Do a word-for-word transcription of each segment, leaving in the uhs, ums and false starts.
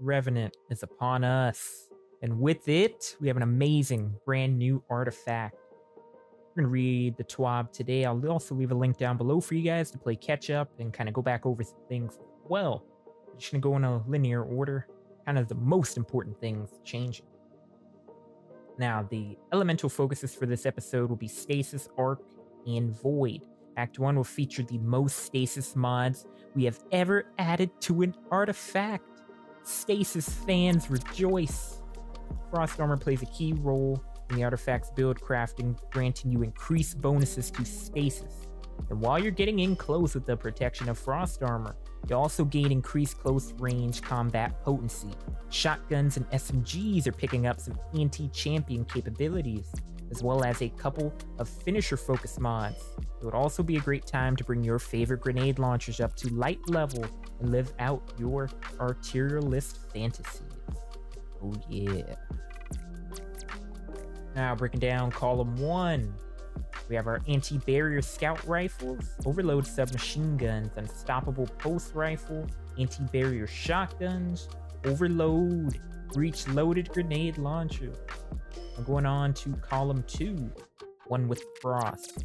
Revenant is upon us. And with it, we have an amazing brand new artifact. We're going to read the TWAB today. I'll also leave a link down below for you guys to play catch up and kind of go back over things as well. We're just going to go in a linear order. Kind of the most important things changing. Now, the elemental focuses for this episode will be Stasis, Arc, and Void. Act one will feature the most Stasis mods we have ever added to an artifact. Stasis fans rejoice. Frost Armor plays a key role in the artifact's build crafting, granting you increased bonuses to Stasis. And while you're getting in close with the protection of Frost Armor, you also gain increased close-range combat potency. Shotguns and S M Gs are picking up some anti-champion capabilities, as well as a couple of finisher-focused mods. It would also be a great time to bring your favorite grenade launchers up to light level and live out your arterialist fantasies. Oh yeah. Now breaking down column one. We have our anti-barrier scout rifles, overload submachine guns, unstoppable pulse rifle, anti-barrier shotguns, overload, breech loaded grenade launcher. I'm going on to column two, one with Frost.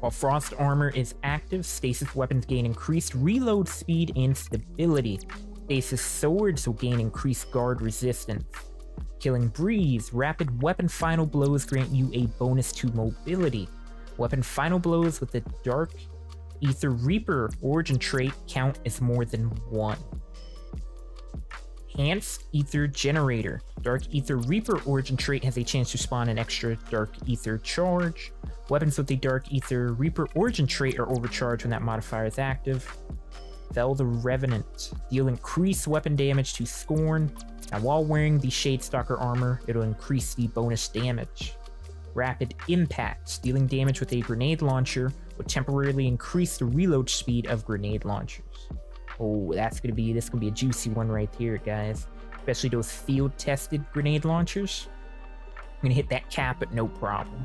While Frost Armor is active, Stasis weapons gain increased reload speed and stability. Stasis swords will gain increased guard resistance. Killing Breeze, rapid weapon final blows grant you a bonus to mobility. Weapon final blows with the Dark Aether Reaper origin trait count is more than one. Enhanced Aether Generator. Dark Aether Reaper origin trait has a chance to spawn an extra Dark Aether charge. Weapons with the Dark Aether Reaper origin trait are overcharged when that modifier is active. Fell the Revenant. Deal increased weapon damage to Scorn. Now, while wearing the Shade Stalker armor, it'll increase the bonus damage. Rapid Impact. Dealing damage with a grenade launcher will temporarily increase the reload speed of grenade launchers. Oh, that's gonna be this gonna be a juicy one right here, guys. Especially those field-tested grenade launchers. I'm gonna hit that cap, but no problem.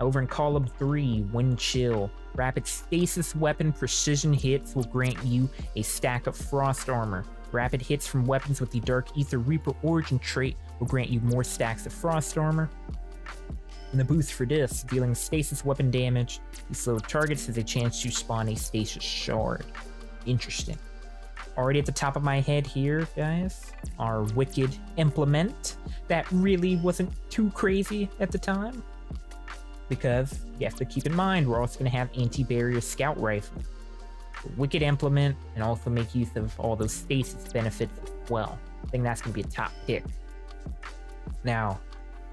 Over in column three, Wind Chill. Rapid Stasis weapon precision hits will grant you a stack of Frost Armor. Rapid hits from weapons with the Dark Aether Reaper origin trait will grant you more stacks of Frost Armor. And the boost for this, dealing Stasis weapon damage, the slow targets has a chance to spawn a Stasis Shard. Interesting. Already at the top of my head here, guys, our Wicked Implement. That really wasn't too crazy at the time, because you have to keep in mind we're also going to have anti-barrier scout rifle, Wicked Implement, and also make use of all those Stasis benefits as well. I think that's going to be a top pick. Now,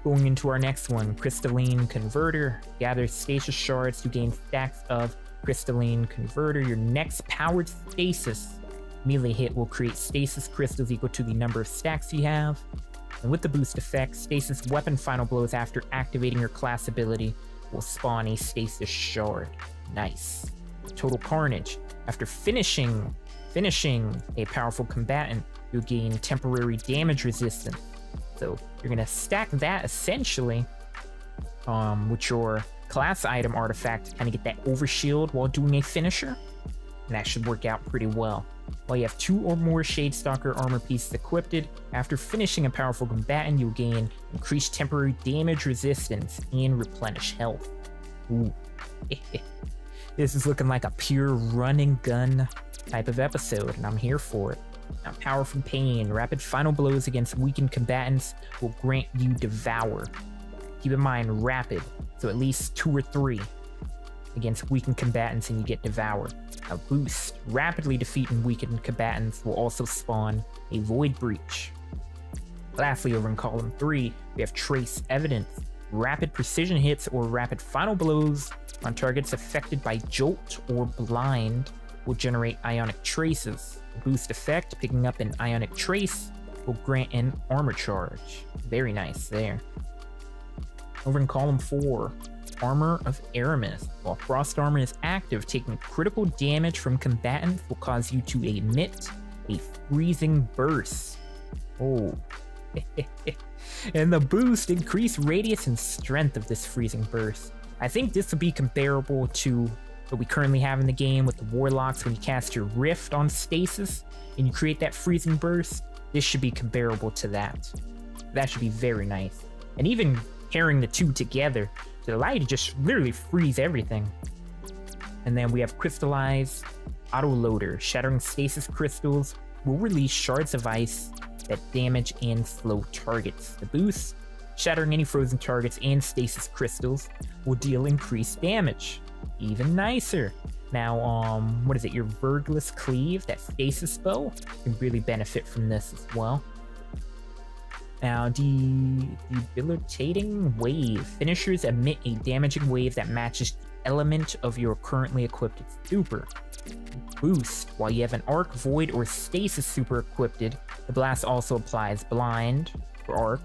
going into our next one, Crystalline Converter. Gather Stasis Shards to gain stacks of Crystalline Converter. Your next powered Stasis melee hit will create Stasis Crystals equal to the number of stacks you have. And with the boost effect, Stasis Weapon Final Blows after activating your class ability will spawn a Stasis Shard. Nice. Total Carnage. After finishing finishing a powerful combatant, you'll gain temporary damage resistance. So you're going to stack that essentially um, with your class item artifact to kind of get that overshield while doing a finisher. And that should work out pretty well. While you have two or more Shade Stalker armor pieces equipped, after finishing a powerful combatant, you'll gain increased temporary damage resistance and replenish health. Ooh. This is looking like a pure run and gun type of episode, and I'm here for it. Now, Power from Pain. Rapid final blows against weakened combatants will grant you Devour. Keep in mind, rapid, so at least two or three against weakened combatants and you get Devour. A boost. Rapidly defeating weakened combatants will also spawn a Void Breach. Lastly, over in column three, we have Trace Evidence. Rapid precision hits or rapid final blows on targets affected by Jolt or Blind will generate Ionic Traces. The boost effect, picking up an Ionic Trace, will grant an Armor Charge. Very nice there. Over in column four, Armor of Aramis. While Frost Armor is active, taking critical damage from combatants will cause you to emit a Freezing Burst. Oh. And the boost, increase radius and strength of this Freezing Burst. I think this would be comparable to that we currently have in the game with the Warlocks. When you cast your Rift on Stasis and you create that Freezing Burst, this should be comparable to that. That should be very nice. And even pairing the two together to allow you to just literally freeze everything. And then we have Crystallized Auto Loader. Shattering Stasis crystals will release shards of ice that damage and slow targets. The boost, shattering any frozen targets and stasis crystals, will deal increased damage. Even nicer. Now, um, what is it? Your Verglas Cleave, that stasis spell, can really benefit from this as well. Now, de debilitating wave. Finishers emit a damaging wave that matches the element of your currently equipped super. Boost. While you have an Arc, Void, or Stasis super equipped, the blast also applies blind for Arc,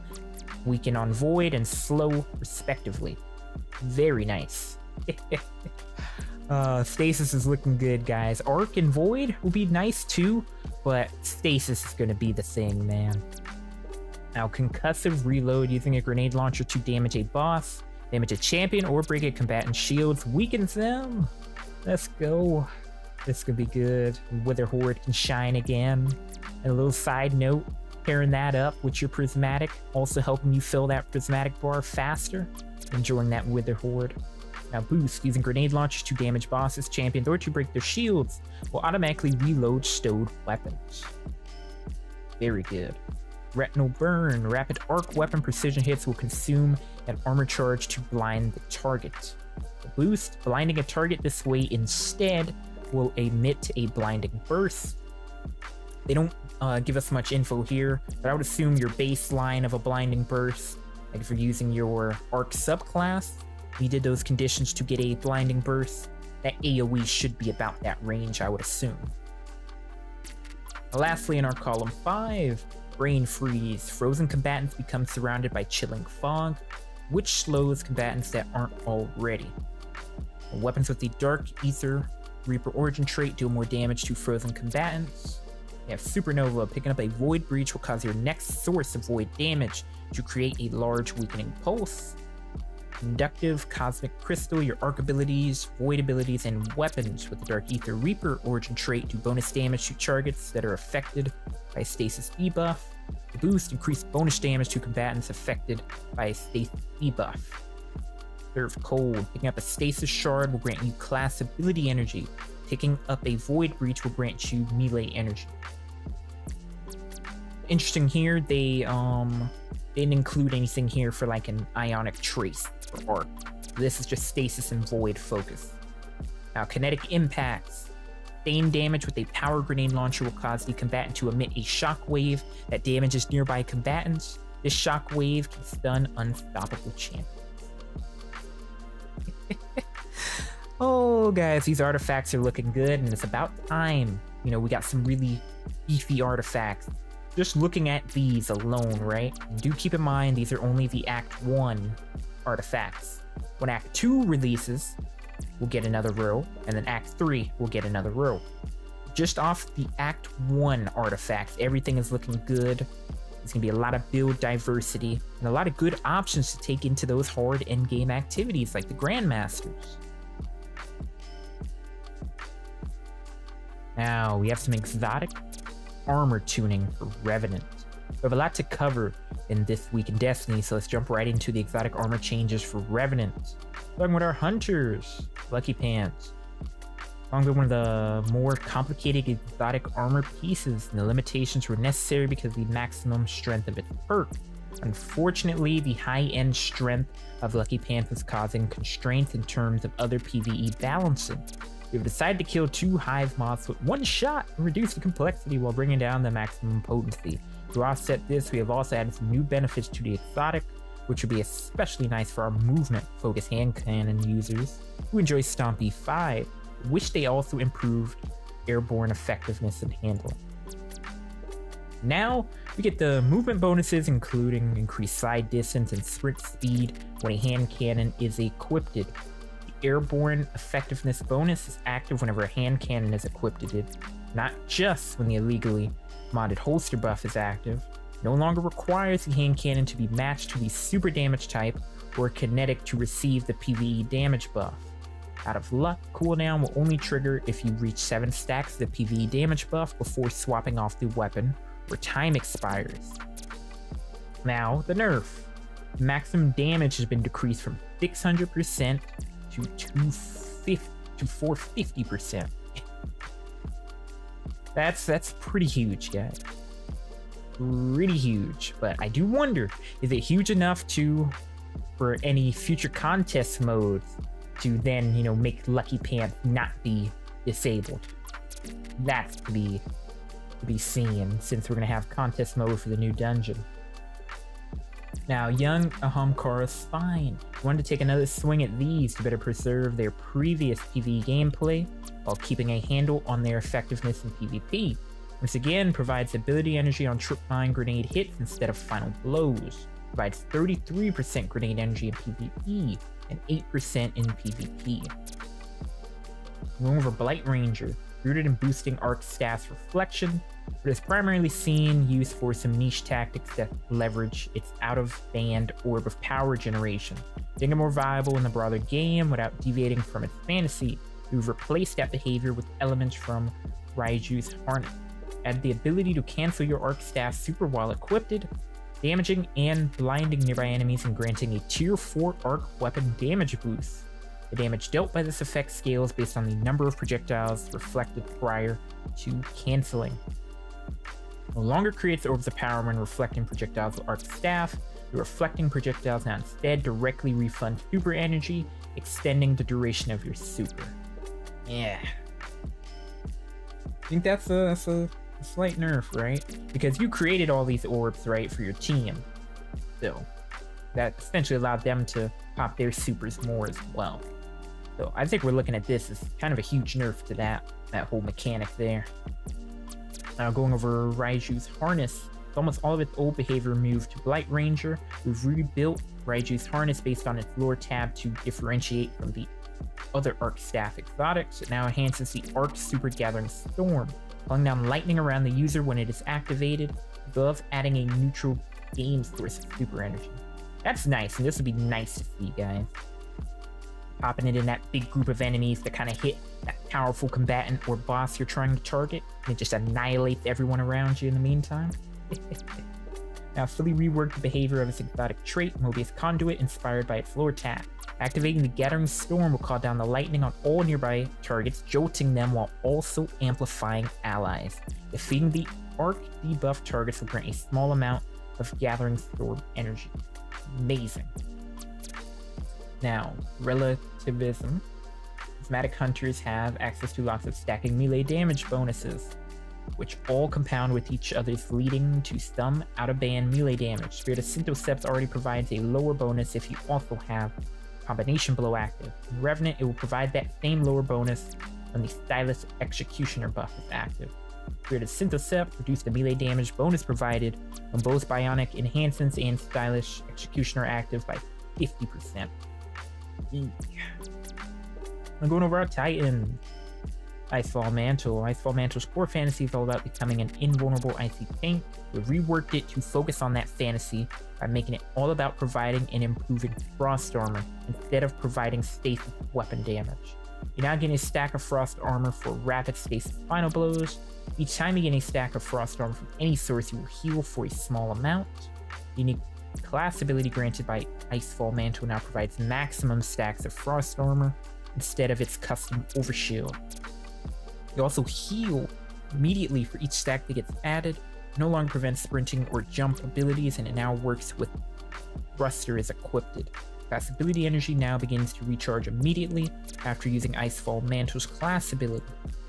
weaken on Void, and slow respectively. Very nice. uh, Stasis is looking good, guys. Arc and Void will be nice too, but Stasis is going to be the thing, man. Now, Concussive Reload, using a grenade launcher to damage a boss, damage a champion, or break a combatant's shields, weakens them. Let's go. This could be good. Witherhoard can shine again. And a little side note, pairing that up with your Prismatic, also helping you fill that Prismatic bar faster. Enjoying that Witherhoard. Now, boost, using grenade launchers to damage bosses, champions, or to break their shields, will automatically reload stowed weapons. Very good. Retinal Burn. Rapid arc weapon precision hits will consume an armor charge to blind the target. The boost, blinding a target this way instead, will emit a blinding burst. They don't uh, give us much info here, but I would assume your baseline of a blinding burst, like if you're using your Arc subclass, you did those conditions to get a blinding burst, that AoE should be about that range, I would assume. Now, lastly, in our column five, Brain Freeze. Frozen combatants become surrounded by chilling fog, which slows combatants that aren't already. And weapons with the Dark Aether Reaper origin trait do more damage to frozen combatants. You have Supernova. Picking up a Void Breach will cause your next source of Void damage to create a large weakening pulse. Conductive, Cosmic Crystal. Your Arc abilities, Void abilities, and weapons with the Dark Aether Reaper origin trait do bonus damage to targets that are affected by Stasis debuff. The boost, increased bonus damage to combatants affected by a Stasis debuff. Serve Cold. Picking up a Stasis Shard will grant you class ability energy. Picking up a Void Breach will grant you melee energy. Interesting here, they um didn't include anything here for like an Ionic Trace or Arc. This is just Stasis and Void focus. Now, Kinetic Impacts. Same damage with a power grenade launcher will cause the combatant to emit a shockwave that damages nearby combatants. This shockwave can stun unstoppable champions. Oh, guys, these artifacts are looking good, and it's about time. You know, we got some really beefy artifacts. Just looking at these alone, right? And do keep in mind, these are only the Act one artifacts. When Act two releases, we'll get another row, and then Act three, we'll get another row. Just off the Act one artifacts, everything is looking good. There's gonna be a lot of build diversity, and a lot of good options to take into those hard endgame activities, like the Grandmasters. Now, we have some exotic armor tuning for Revenant. We have a lot to cover in this week in Destiny, so let's jump right into the exotic armor changes for Revenant. Starting with our Hunters, Lucky Pants. Along with one of the more complicated exotic armor pieces, and the limitations were necessary because of the maximum strength of its perk. Unfortunately, the high-end strength of Lucky Pants was causing constraints in terms of other PvE balancing. We've decided to kill two hive moths with one shot and reduce the complexity while bringing down the maximum potency. To offset this, we have also added some new benefits to the exotic, which would be especially nice for our movement focused hand cannon users who enjoy Stompy five, which they also improved airborne effectiveness and handling. Now, we get the movement bonuses, including increased side distance and sprint speed when a hand cannon is equipped. Airborne effectiveness bonus is active whenever a hand cannon is equipped to it, not just when the illegally modded holster buff is active. No longer requires the hand cannon to be matched to the super damage type or kinetic to receive the PvE damage buff. Out of Luck, cooldown will only trigger if you reach seven stacks the P V E damage buff before swapping off the weapon or time expires. Now, the nerf. Maximum damage has been decreased from six hundred percent to two fifty to four fifty percent. That's that's pretty huge, guys. Pretty huge. But I do wonder, is it huge enough to for any future contest modes to then, you know, make Lucky Pants not be disabled? That's to be to be seen, since we're gonna have contest mode for the new dungeon. Now, young Ahamkara Spine wanted to take another swing at these to better preserve their previous PvE gameplay while keeping a handle on their effectiveness in PvP. Once again, provides ability energy on trip mine grenade hits instead of final blows. Provides thirty-three percent grenade energy in PvE and eight percent in PvP. Going over Blight Ranger, rooted in boosting Arc Staff's Reflection, but is primarily seen used for some niche tactics that leverage its out-of-band Orb of Power generation, making it more viable in the broader game without deviating from its fantasy. We've replaced that behavior with elements from Raiju's Harness. Add the ability to cancel your Arc Staff super while equipped, damaging and blinding nearby enemies and granting a tier four Arc Weapon damage boost. The damage dealt by this effect scales based on the number of projectiles reflected prior to canceling. No longer creates orbs of power when reflecting projectiles with Arc Staff. The reflecting projectiles now instead directly refund super energy, extending the duration of your super. Yeah. I think that's a, that's a slight nerf, right? Because you created all these orbs, right, for your team. So that essentially allowed them to pop their supers more as well. So I think we're looking at this as kind of a huge nerf to that, that whole mechanic there. Now going over Raiju's Harness, almost all of its old behavior moved to Blight Ranger. We've rebuilt Raiju's Harness based on its lore tab to differentiate from the other Arc Staff exotics. It now enhances the Arc Super Gathering Storm, calling down lightning around the user when it is activated, above adding a neutral game source of super energy. That's nice, and this would be nice to see, guys. Popping it in that big group of enemies that kind of hit that powerful combatant or boss you're trying to target, and it just annihilates everyone around you in the meantime. Now, fully reworked the behavior of its exotic trait, Mobius Conduit, inspired by its lore tab. Activating the Gathering Storm will call down the lightning on all nearby targets, jolting them while also amplifying allies. Defeating the Arc debuff targets will grant a small amount of Gathering Storm energy. Amazing. Now, Relativism. Prismatic Hunters have access to lots of stacking melee damage bonuses, which all compound with each other's, leading to some out-of-band melee damage. Spirit of Synthoceps already provides a lower bonus if you also have Combination Blow active. In Revenant, it will provide that same lower bonus when the Stylish Executioner buff is active. Spirit of Synthoceps reduces the melee damage bonus provided when both Bionic Enhancements and Stylish Executioner are active by fifty percent. Eek. I'm going over our Titan. Icefall Mantle. Icefall Mantle's core fantasy is all about becoming an invulnerable icy tank. We reworked it to focus on that fantasy by making it all about providing and improving Frost Armor instead of providing stasis weapon damage. You now get a stack of Frost Armor for rapid stasis final blows. Each time you get a stack of Frost Armor from any source, you will heal for a small amount. Unique class ability granted by Icefall Mantle now provides maximum stacks of Frost Armor instead of its custom Overshield. You also heal immediately for each stack that gets added. No longer prevents sprinting or jump abilities, and it now works with Thruster is equipped. Class ability energy now begins to recharge immediately after using Icefall Mantle's class ability.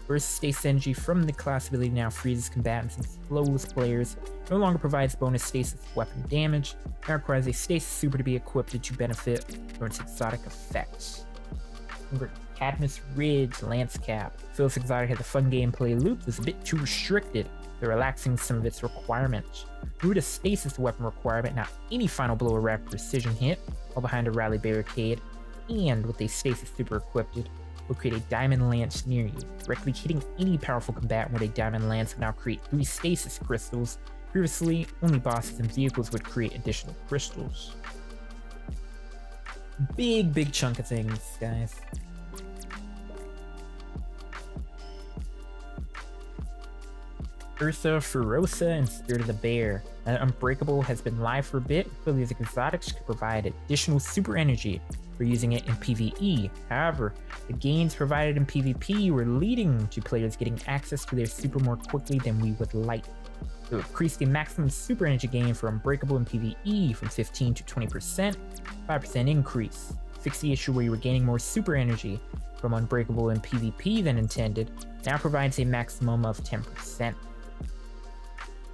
Burst stasis energy from the class ability now freezes combatants and slows players. No longer provides bonus stasis weapon damage. Now requires a stasis super to be equipped to benefit from its exotic effects. Remember, Cadmus Ridge Lance Cap. So this exotic has a fun gameplay loop that's a bit too restricted. They're relaxing some of its requirements. Root a stasis weapon requirement, not any final blow or rapid precision hit, while behind a rally barricade, and with a stasis super equipped, will create a diamond lance near you. Directly hitting any powerful combatant with a diamond lance will now create three stasis crystals. Previously, only bosses and vehicles would create additional crystals. Big, big chunk of things, guys. Ursa Ferosa, and Spirit of the Bear. Uh, Unbreakable has been live for a bit, so these exotics could provide additional super energy for using it in PvE. However, the gains provided in PvP were leading to players getting access to their super more quickly than we would like. To increase the maximum super energy gain for Unbreakable in PvE from fifteen to twenty percent, five percent increase. Fix the issue where you were gaining more super energy from Unbreakable in PvP than intended, now provides a maximum of ten percent.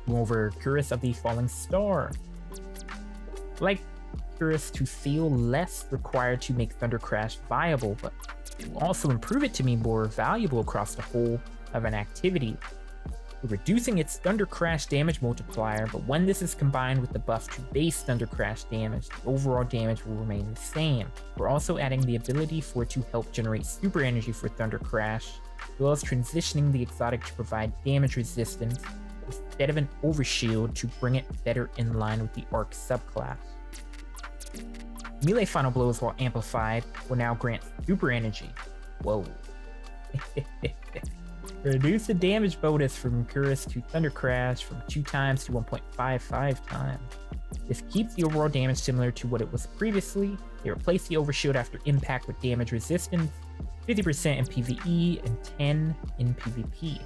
Move over Curse of the Falling Star. Like Curse to feel less required to make Thundercrash viable, but it will also improve it to be more valuable across the whole of an activity, reducing its Thundercrash damage multiplier, but when this is combined with the buff to base Thundercrash damage, the overall damage will remain the same. We're also adding the ability for it to help generate super energy for Thundercrash, as well as transitioning the exotic to provide damage resistance instead of an overshield to bring it better in line with the Arc subclass. Melee final blows, while amplified, will now grant super energy. Whoa. Reduce the damage bonus from Curse to Thundercrash from two times to one point five five times. This keeps the overall damage similar to what it was previously. They replace the overshield after impact with damage resistance, fifty percent in PvE and ten percent in PvP.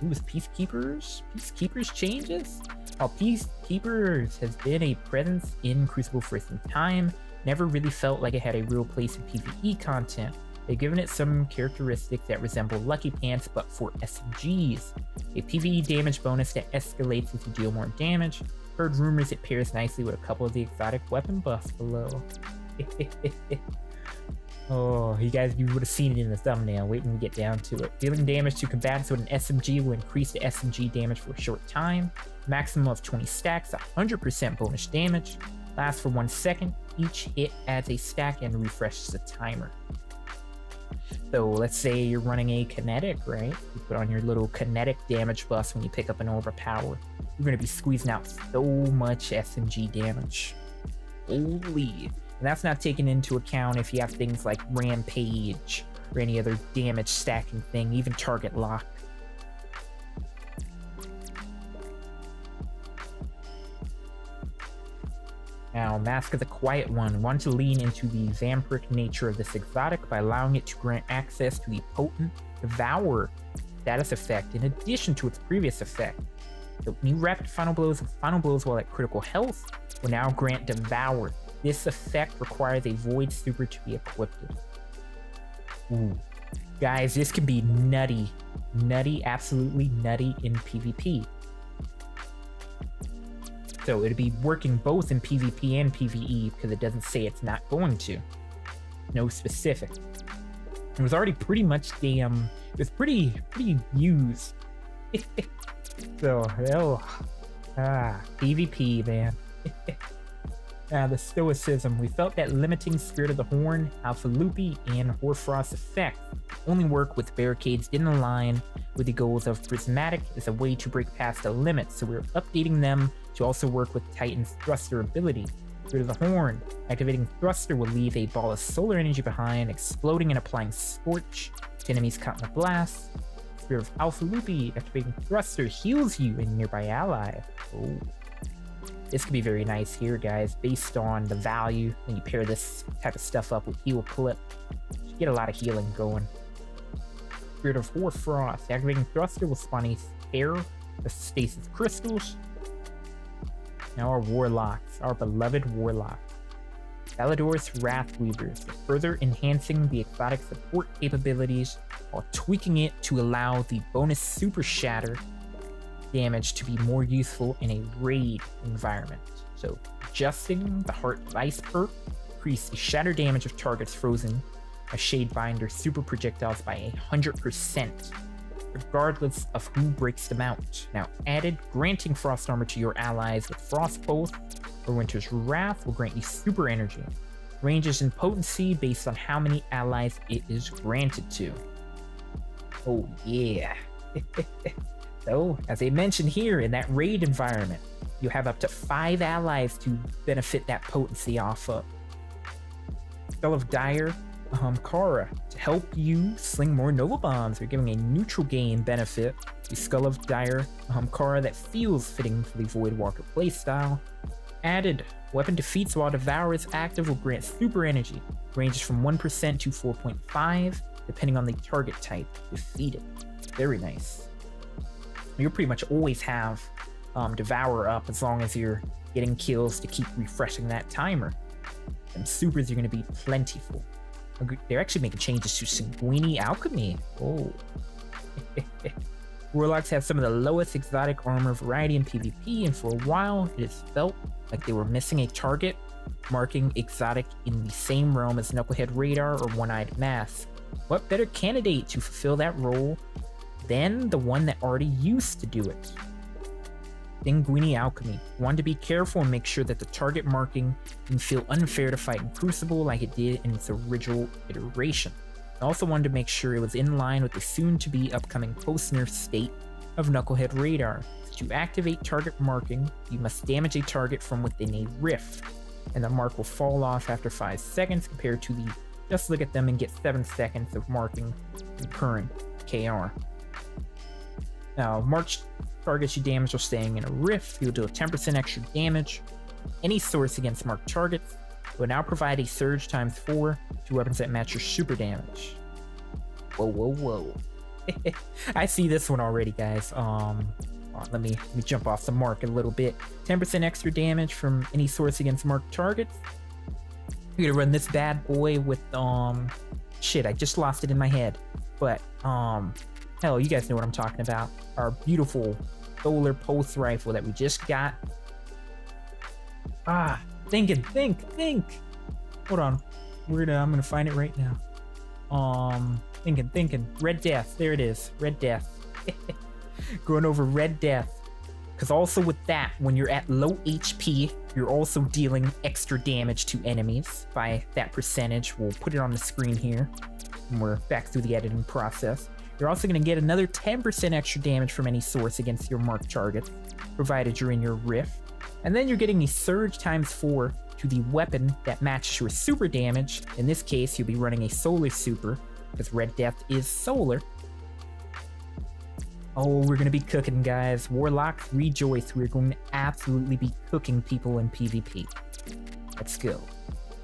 Who was Peacekeepers? Peacekeepers changes? While Peacekeepers has been a presence in Crucible for some time, never really felt like it had a real place in PvE content. They've given it some characteristics that resemble Lucky Pants, but for S M Gs. A PvE damage bonus that escalates if you deal more damage. Heard rumors it pairs nicely with a couple of the exotic weapon buffs below. Oh, you guys, you would have seen it in the thumbnail. Wait when we get down to it. Dealing damage to combatants with an S M G will increase the S M G damage for a short time. Maximum of twenty stacks, one hundred percent bonus damage. Lasts for one second. Each hit adds a stack and refreshes the timer. So let's say you're running a kinetic, right? You put on your little kinetic damage buff when you pick up an overpower. You're going to be squeezing out so much S M G damage. Holy. And that's not taken into account if you have things like Rampage or any other damage stacking thing, even Target Lock. Now, Mask of the Quiet One. Want to lean into the vampiric nature of this exotic by allowing it to grant access to the potent Devour status effect in addition to its previous effect. The new Rapid Final Blows and Final Blows while at critical health will now grant Devour. This effect requires a Void Super to be equipped. Ooh. Guys, this can be nutty. Nutty, absolutely nutty in PvP. So it'd be working both in PvP and PvE because it doesn't say it's not going to. No specific. It was already pretty much damn, it was pretty, pretty used. So, oh, ah, PvP, man. Ah, the Stoicism. We felt that limiting Spirit of the Horn, Alpha Loopy, and Hoarfrost effect only work with barricades in line with the goals of Prismatic as a way to break past the limits, so we're updating them to also work with Titan's Thruster ability. Spirit of the Horn. Activating Thruster will leave a ball of solar energy behind, exploding and applying Scorch to enemies caught in the blast. Spirit of Alpha Loopy. Activating Thruster heals you and nearby ally. Oh. This could be very nice here, guys, based on the value. When you pair this type of stuff up with Heal Clip, you get a lot of healing going. Spirit of Hoarfrost. Activating Thruster will spawn a pair of Stasis Crystals. Now our Warlocks, our beloved Warlocks. Valador's Wrathweavers, further enhancing the exotic support capabilities while tweaking it to allow the bonus Super Shatter damage to be more useful in a raid environment. So adjusting the Heart of Ice perk, increase the shatter damage of targets frozen by Shadebinder super projectiles by one hundred percent. Regardless of who breaks them out. Now added, granting Frost Armor to your allies with Frostbolt or Winter's Wrath will grant you super energy. Ranges in potency based on how many allies it is granted to. Oh yeah. So, as I mentioned here, in that raid environment, you have up to five allies to benefit that potency off of. Skull of Dire Ahamkara to help you sling more Nova Bombs. You're giving a neutral gain benefit to Skull of Dire Ahamkara that feels fitting for the Voidwalker playstyle. Added, weapon defeats while Devour is active will grant super energy. Ranges from one percent to four point five, depending on the target type defeated. Very nice. You'll pretty much always have um, Devour up as long as you're getting kills to keep refreshing that timer. And supers are going to be plentiful. They're actually making changes to Sanguini Alchemy. Oh. Warlocks have some of the lowest exotic armor variety in PvP, and for a while it has felt like they were missing a target, marking exotic in the same realm as Knucklehead Radar or One-Eyed Mask. What better candidate to fulfill that role than the one that already used to do it? Sanguini Alchemy. One to be careful and make sure that the target marking can feel unfair to fight in Crucible like it did in its original iteration. I also wanted to make sure it was in line with the soon-to-be upcoming close-nerf state of Knucklehead Radar. To activate target marking, you must damage a target from within a rift, and the mark will fall off after five seconds compared to the just look at them and get seven seconds of marking recurring K R. Now, marked targets you damage are staying in a rift. You'll deal ten percent extra damage. Any source against marked targets will now provide a surge times four to weapons that match your super damage. Whoa, whoa, whoa. I see this one already, guys. Um, on, let me let me jump off the mark a little bit. ten percent extra damage from any source against marked targets. You're gonna run this bad boy with um, shit. I just lost it in my head, but um, hell, you guys know what I'm talking about. Our beautiful solar pulse rifle that we just got. Ah. Think and think, think. Hold on, we're gonna. I'm gonna find it right now. Um, thinking, thinking. Red Death. There it is. Red Death. Going over Red Death, because also with that, when you're at low H P, you're also dealing extra damage to enemies by that percentage. We'll put it on the screen here, and we're back through the editing process. You're also gonna get another ten percent extra damage from any source against your marked targets, provided you're in your rift. And then you're getting a surge times four to the weapon that matches your super damage. In this case, you'll be running a solar super because Red Death is solar. Oh, we're going to be cooking, guys. Warlocks, rejoice. We're going to absolutely be cooking people in PvP. Let's go.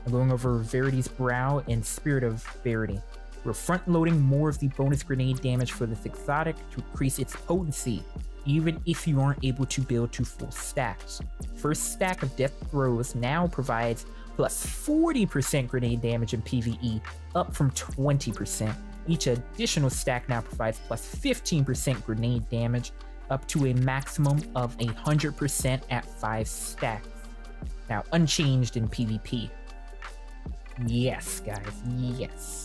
I'm going over Verity's Brow and Spirit of Verity. We're front loading more of the bonus grenade damage for this exotic to increase its potency, even if you aren't able to build to full stacks. First stack of Death Throes now provides plus forty percent grenade damage in PvE, up from twenty percent. Each additional stack now provides plus fifteen percent grenade damage, up to a maximum of one hundred percent at five stacks. Now unchanged in PvP. Yes, guys, yes.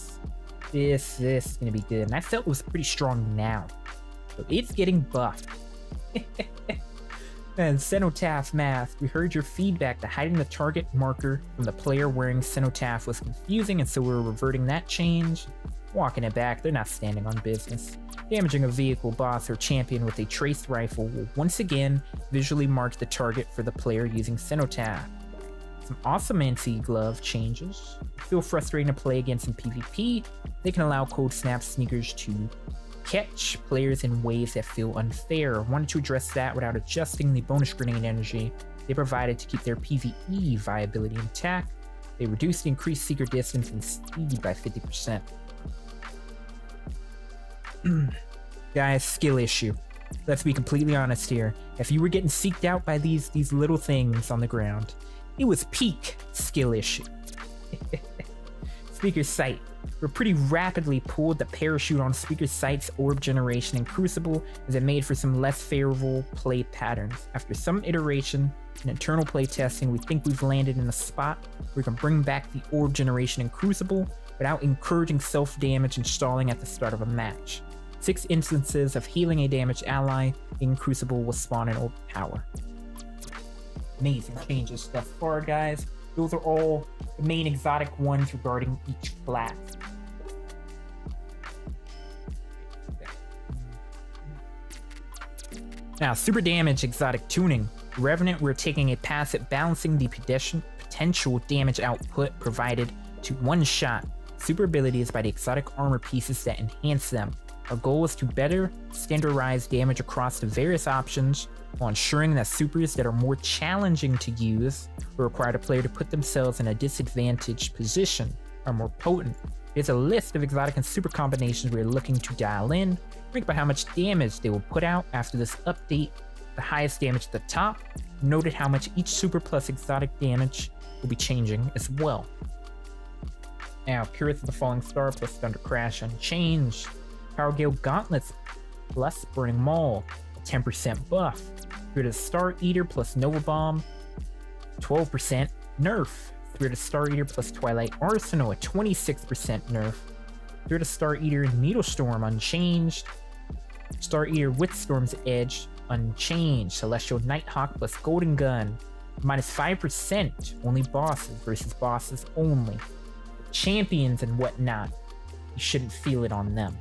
This, this is gonna be good, and I felt it was pretty strong now. So it's getting buffed. And Cenotaph Mask, we heard your feedback that hiding the target marker from the player wearing Cenotaph was confusing, and so we're reverting that change. Walking it back, they're not standing on business. Damaging a vehicle, boss, or champion with a trace rifle will once again visually mark the target for the player using Cenotaph. Some awesome N C glove changes. Feel frustrating to play against in PvP. They can allow cold snap sneakers to catch players in ways that feel unfair. Wanted to address that without adjusting the bonus grenade energy they provided to keep their PvE viability intact. They reduced the increased seeker distance and speed by fifty percent. Guys, skill issue. Let's be completely honest here. If you were getting seeked out by these these little things on the ground, it was peak skill issue. Speaker sight. We're pretty rapidly pulled the parachute on Speaker Sight's orb generation in Crucible, as it made for some less favorable play patterns. After some iteration and internal play testing, we think we've landed in a spot where we can bring back the orb generation in Crucible without encouraging self-damage and stalling at the start of a match. Six instances of healing a damaged ally in Crucible will spawn an orb power. Amazing changes thus far, guys. Those are all the main exotic ones regarding each class. Now, super damage exotic tuning. Revenant, we're taking a pass at balancing the potential damage output provided to one shot super abilities by the exotic armor pieces that enhance them. Our goal is to better standardize damage across the various options while ensuring that supers that are more challenging to use or require the player to put themselves in a disadvantaged position are more potent. There's a list of exotic and super combinations we're looking to dial in. Think about how much damage they will put out after this update. The highest damage at the top. Noted how much each super plus exotic damage will be changing as well. Now, Curse of the Falling Star plus Thundercrash unchanged. Power Gale Gauntlets plus Burning Maul, ten percent buff. Spirit of Star Eater plus Nova Bomb, twelve percent nerf. Spirit of Star Eater plus Twilight Arsenal, a twenty-six percent nerf. Spirit of Star Eater and Needle Storm unchanged. Star Eater with Storm's Edge unchanged. Celestial Nighthawk plus Golden Gun, minus five percent only bosses versus bosses only. Champions and whatnot, you shouldn't feel it on them.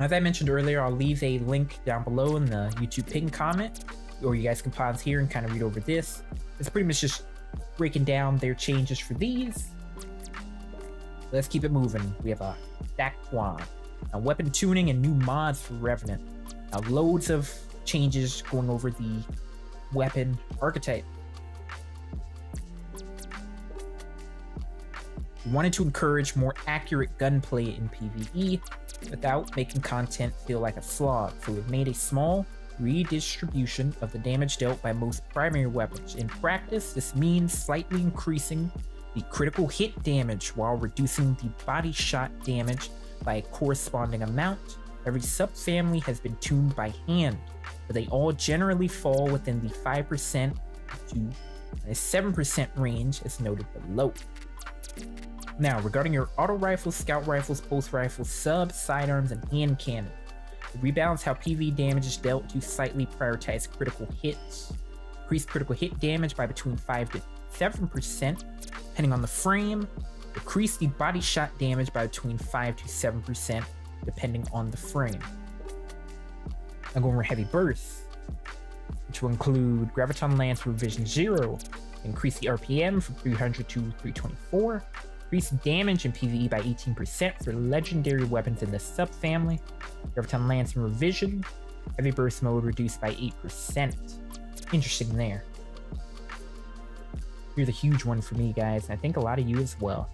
As I mentioned earlier, I'll leave a link down below in the YouTube pin comment, or you guys can pause here and kind of read over this. It's pretty much just breaking down their changes for these. Let's keep it moving. We have a stack quad. Now, weapon tuning and new mods for Revenant. Now, loads of changes going over the weapon archetype. We wanted to encourage more accurate gunplay in PvE without making content feel like a slog, so we've made a small redistribution of the damage dealt by most primary weapons. In practice, this means slightly increasing the critical hit damage while reducing the body shot damage by a corresponding amount. Every subfamily has been tuned by hand, but they all generally fall within the five percent to seven percent range as noted below. Now, regarding your auto rifles, scout rifles, pulse rifles, subs, sidearms, and hand cannon, rebalance how PvE damage is dealt to slightly prioritize critical hits. Increase critical hit damage by between five to seven percent depending on the frame. Decrease the body shot damage by between five to seven percent depending on the frame. Now, going over heavy bursts, which will include Graviton Lance Revision zero. Increase the R P M from three hundred to three twenty-four. Increase damage in PvE by eighteen percent for legendary weapons in this subfamily. Graviton Lance and Revision. Heavy burst mode reduced by eight percent. Interesting there. Here's a huge one for me, guys, and I think a lot of you as well.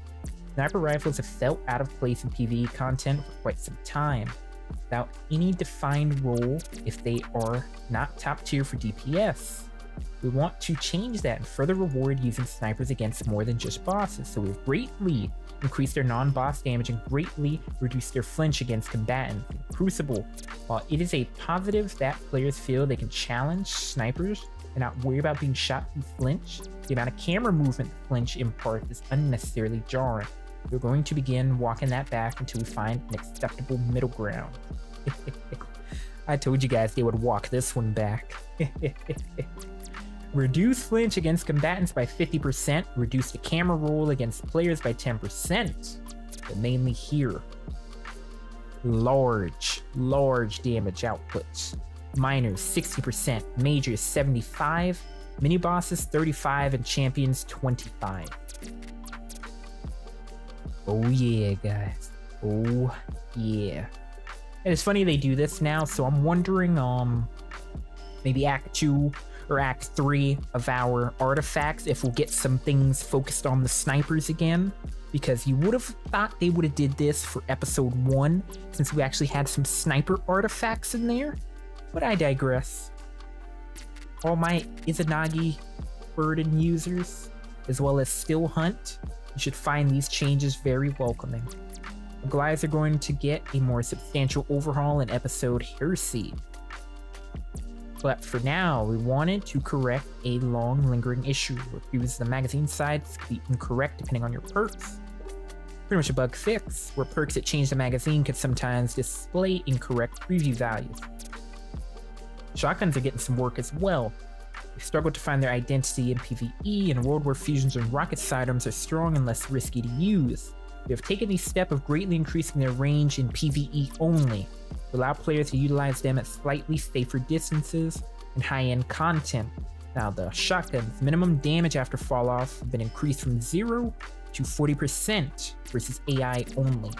Sniper rifles have felt out of place in PvE content for quite some time, without any defined role if they are not top tier for D P S. We want to change that and further reward using snipers against more than just bosses, so we've greatly increased their non-boss damage and greatly reduced their flinch against combatants in Crucible. While it is a positive that players feel they can challenge snipers and not worry about being shot from flinch, the amount of camera movement flinch imparts is unnecessarily jarring. We're going to begin walking that back until we find an acceptable middle ground. I told you guys they would walk this one back. Reduce flinch against combatants by fifty percent, reduce the camera roll against players by ten percent, but mainly here. Large, large damage outputs. Minors sixty percent, majors seventy-five, mini bosses thirty-five, and champions twenty-five. Oh yeah, guys. Oh yeah. And it's funny they do this now, so I'm wondering, um, maybe Act two or Act three of our artifacts, if we'll get some things focused on the snipers again, because you would have thought they would have did this for Episode one, since we actually had some sniper artifacts in there, but I digress. All my Izanagi burden users, as well as Still Hunt, you should find these changes very welcoming. The Verglas are going to get a more substantial overhaul in Episode Heresy. But for now, we wanted to correct a long lingering issue. Reviews of the magazine sides could be incorrect depending on your perks. Pretty much a bug fix, where perks that change the magazine could sometimes display incorrect preview values. Shotguns are getting some work as well. They struggle to find their identity in PvE, and World War Fusions and rocket sidearms are strong and less risky to use. We have taken the step of greatly increasing their range in PvE only, to allow players to utilize them at slightly safer distances and high-end content. Now the shotgun's minimum damage after fall off has been increased from zero to forty percent versus A I only.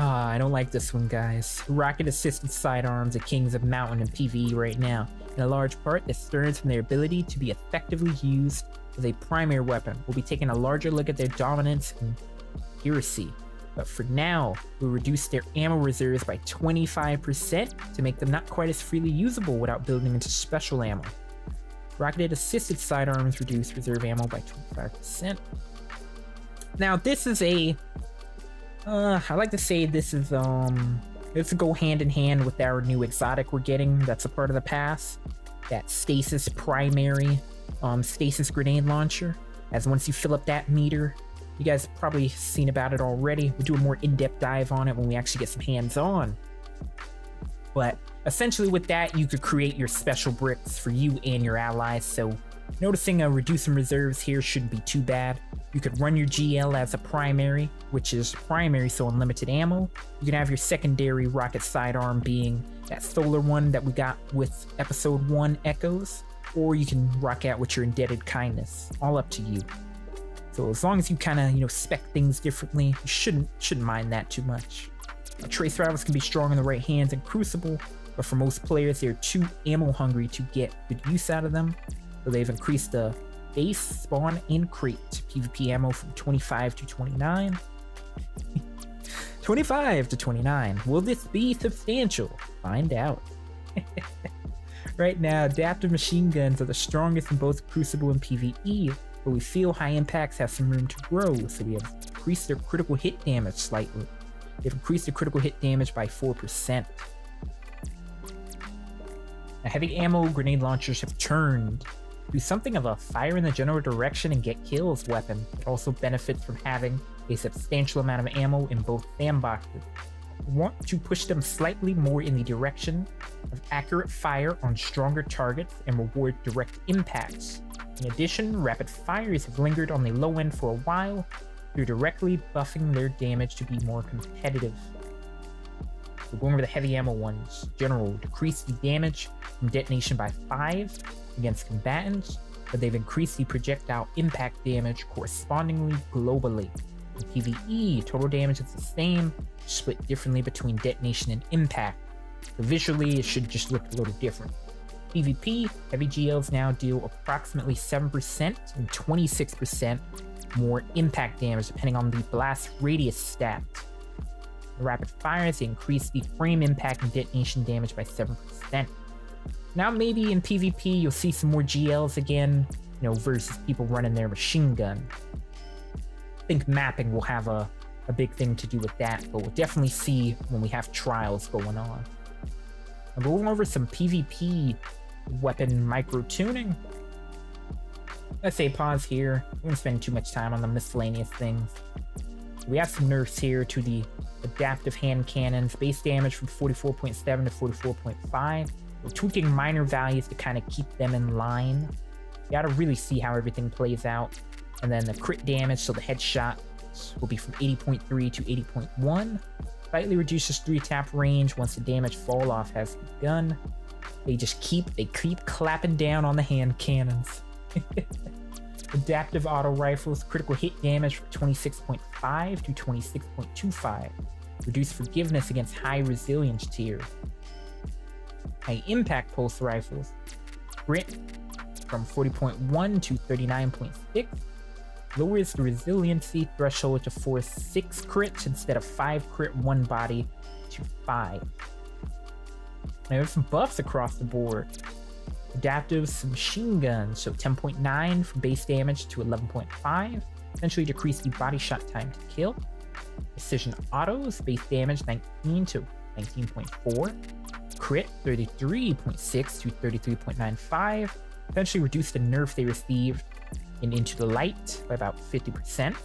Ah, I don't like this one, guys. Rocket-assisted sidearms are kings of mountain and PvE right now. In a large part, this stems from their ability to be effectively used as a primary weapon. We'll be taking a larger look at their dominance and accuracy. But for now, we reduce their ammo reserves by twenty-five percent to make them not quite as freely usable without building into special ammo. Rocketed-assisted sidearms reduce reserve ammo by twenty-five percent. Now, this is a... Uh, I like to say this is, um, this will go hand in hand with our new exotic we're getting. That's a part of the pass. That Stasis primary, um, Stasis grenade launcher. As once you fill up that meter, you guys have probably seen about it already. We'll do a more in-depth dive on it when we actually get some hands-on. But essentially with that, you could create your special bricks for you and your allies. So noticing a reducing reserves here shouldn't be too bad. You could run your G L as a primary, which is primary, so unlimited ammo. You can have your secondary rocket sidearm being that solar one that we got with episode one Echoes, or you can rock out with your indebted kindness. All up to you. So as long as you kind of, you know, spec things differently, you shouldn't shouldn't mind that too much. Now, trace rivals can be strong in the right hands and Crucible, but for most players, they're too ammo hungry to get good use out of them. So they've increased the base, spawn, and crate PvP ammo from twenty-five to twenty-nine. twenty-five to twenty-nine. Will this be substantial? Find out. Right now, adaptive machine guns are the strongest in both Crucible and PvE, but we feel high impacts have some room to grow, so we have increased their critical hit damage slightly. They've increased their critical hit damage by four percent. Now, heavy ammo grenade launchers have turned do something of a fire in the general direction and get kills weapon. It also benefits from having a substantial amount of ammo in both sandboxes. We want to push them slightly more in the direction of accurate fire on stronger targets and reward direct impacts. In addition, rapid fires have lingered on the low end for a while, through directly buffing their damage to be more competitive. We're going over the heavy ammo ones. General, decrease the damage from detonation by five against combatants, but they've increased the projectile impact damage correspondingly globally. In PvE, total damage is the same, split differently between detonation and impact. So visually, it should just look a little different. PvP, heavy G Ls now deal approximately seven percent and twenty-six percent more impact damage depending on the blast radius stat. The rapid fires increase the frame impact and detonation damage by seven percent. Now maybe in PvP you'll see some more G Ls again, you know, versus people running their machine gun. I think mapping will have a, a big thing to do with that, but we'll definitely see when we have trials going on. I'm going over some PvP weapon micro-tuning. Let's say pause here. We won't spend too much time on the miscellaneous things. We have some nerfs here to the adaptive hand cannons, base damage from forty-four point seven to forty-four point five. We're tweaking minor values to kind of keep them in line. You gotta really see how everything plays out. And then the crit damage, so the headshot will be from eighty point three to eighty point one. Slightly reduces three tap range once the damage fall off has begun. They just keep, they keep clapping down on the hand cannons. Adaptive auto rifles, critical hit damage from twenty-six point five to twenty-six point two five. Reduce forgiveness against high resilience tier. High impact pulse rifles, sprint from forty point one to thirty-nine point six. Lowers the resiliency threshold to four six crits instead of five crit one body to five. Now there's some buffs across the board. Adaptives to machine guns, so ten point nine for base damage to eleven point five, essentially decrease the body shot time to kill. Precision autos, base damage nineteen to nineteen point four, crit thirty-three point six to thirty-three point nine five, essentially reduce the nerf they received in Into the Light by about fifty percent.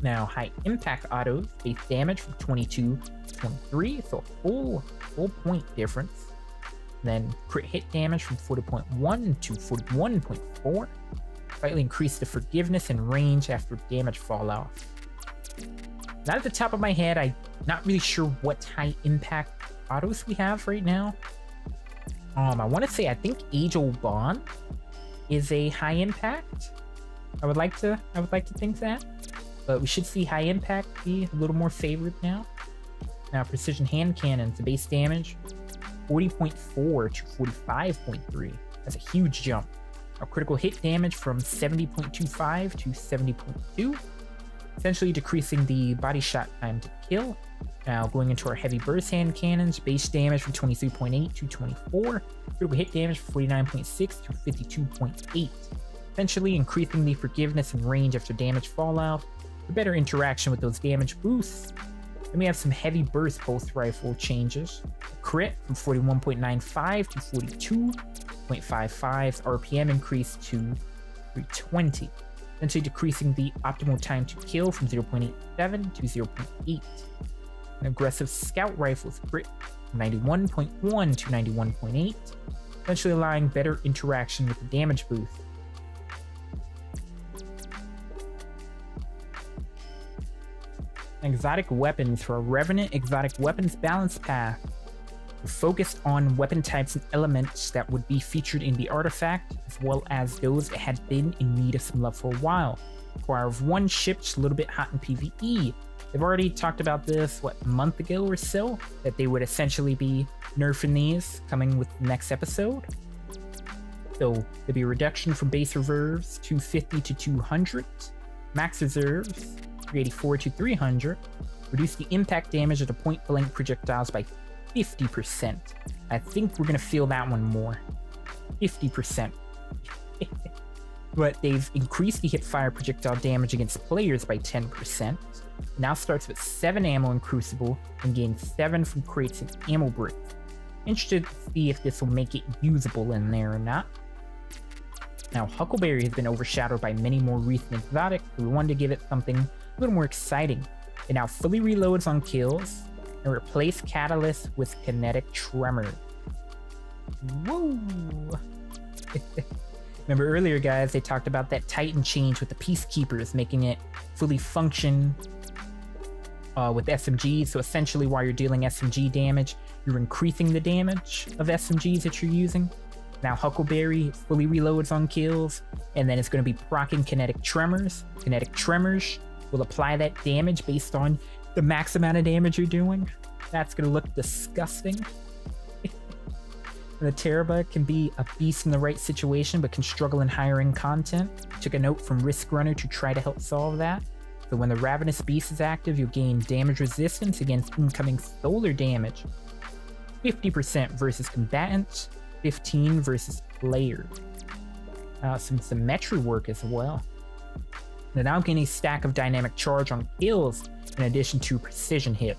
Now high impact autos, base damage from twenty-two to twenty-three, so a full, full point difference. Then crit hit damage from forty point one to forty-one point four. Slightly increase the forgiveness and range after damage fall off. Not at the top of my head, I'm not really sure what high impact autos we have right now. Um, I want to say, I think Aegil Bond is a high impact. I would like to, I would like to think that, but we should see high impact be a little more favored now. Now, precision hand cannon to base damage, forty point four to forty-five point three. That's a huge jump. Our critical hit damage from seventy point two five to seventy point two, essentially decreasing the body shot time to kill. Now going into our heavy burst hand cannons, base damage from twenty-three point eight to twenty-four, critical hit damage from forty-nine point six to fifty-two point eight, essentially increasing the forgiveness and range after damage fallout for better interaction with those damage boosts. Then we have some heavy burst both rifle changes. Crit from forty-one point nine five to forty-two point five five, R P M increase to three twenty, essentially decreasing the optimal time to kill from zero point eight seven to zero point eight. An aggressive scout rifle's crit from ninety-one point one to ninety-one point eight, essentially allowing better interaction with the damage boost. Exotic weapons for a Revenant exotic weapons balance path. We're focused on weapon types and elements that would be featured in the artifact, as well as those that had been in need of some love for a while. Require one ship, just a little bit hot in PvE. They've already talked about this, what, a month ago or so, that they would essentially be nerfing these coming with the next episode. So there'd be a reduction from base reserves, two fifty to two hundred, max reserves, three eighty-four to three hundred, reduce the impact damage of the point blank projectiles by fifty percent. I think we're going to feel that one more. fifty percent. But they've increased the hipfire projectile damage against players by ten percent. Now starts with seven ammo in Crucible and gains seven from crates and ammo bricks. Interested to see if this will make it usable in there or not. Now, Huckleberry has been overshadowed by many more recent exotics, so we wanted to give it something a little more exciting. It now fully reloads on kills and replace Catalyst with Kinetic Tremor. Whoa! Remember earlier, guys, they talked about that Titan change with the Peacekeepers, making it fully function uh, with S M Gs. So essentially, while you're dealing S M G damage, you're increasing the damage of S M Gs that you're using. Now Huckleberry fully reloads on kills, and then it's going to be proccing Kinetic Tremors. Kinetic Tremors will apply that damage based on the max amount of damage you're doing. That's going to look disgusting. The Teraba can be a beast in the right situation, but can struggle in higher end content. Took a note from Risk Runner to try to help solve that. So when the Ravenous Beast is active, you'll gain damage resistance against incoming solar damage. fifty percent versus combatants, fifteen versus players. Uh, some symmetry work as well. Now, now gain a stack of dynamic charge on kills in addition to precision hit.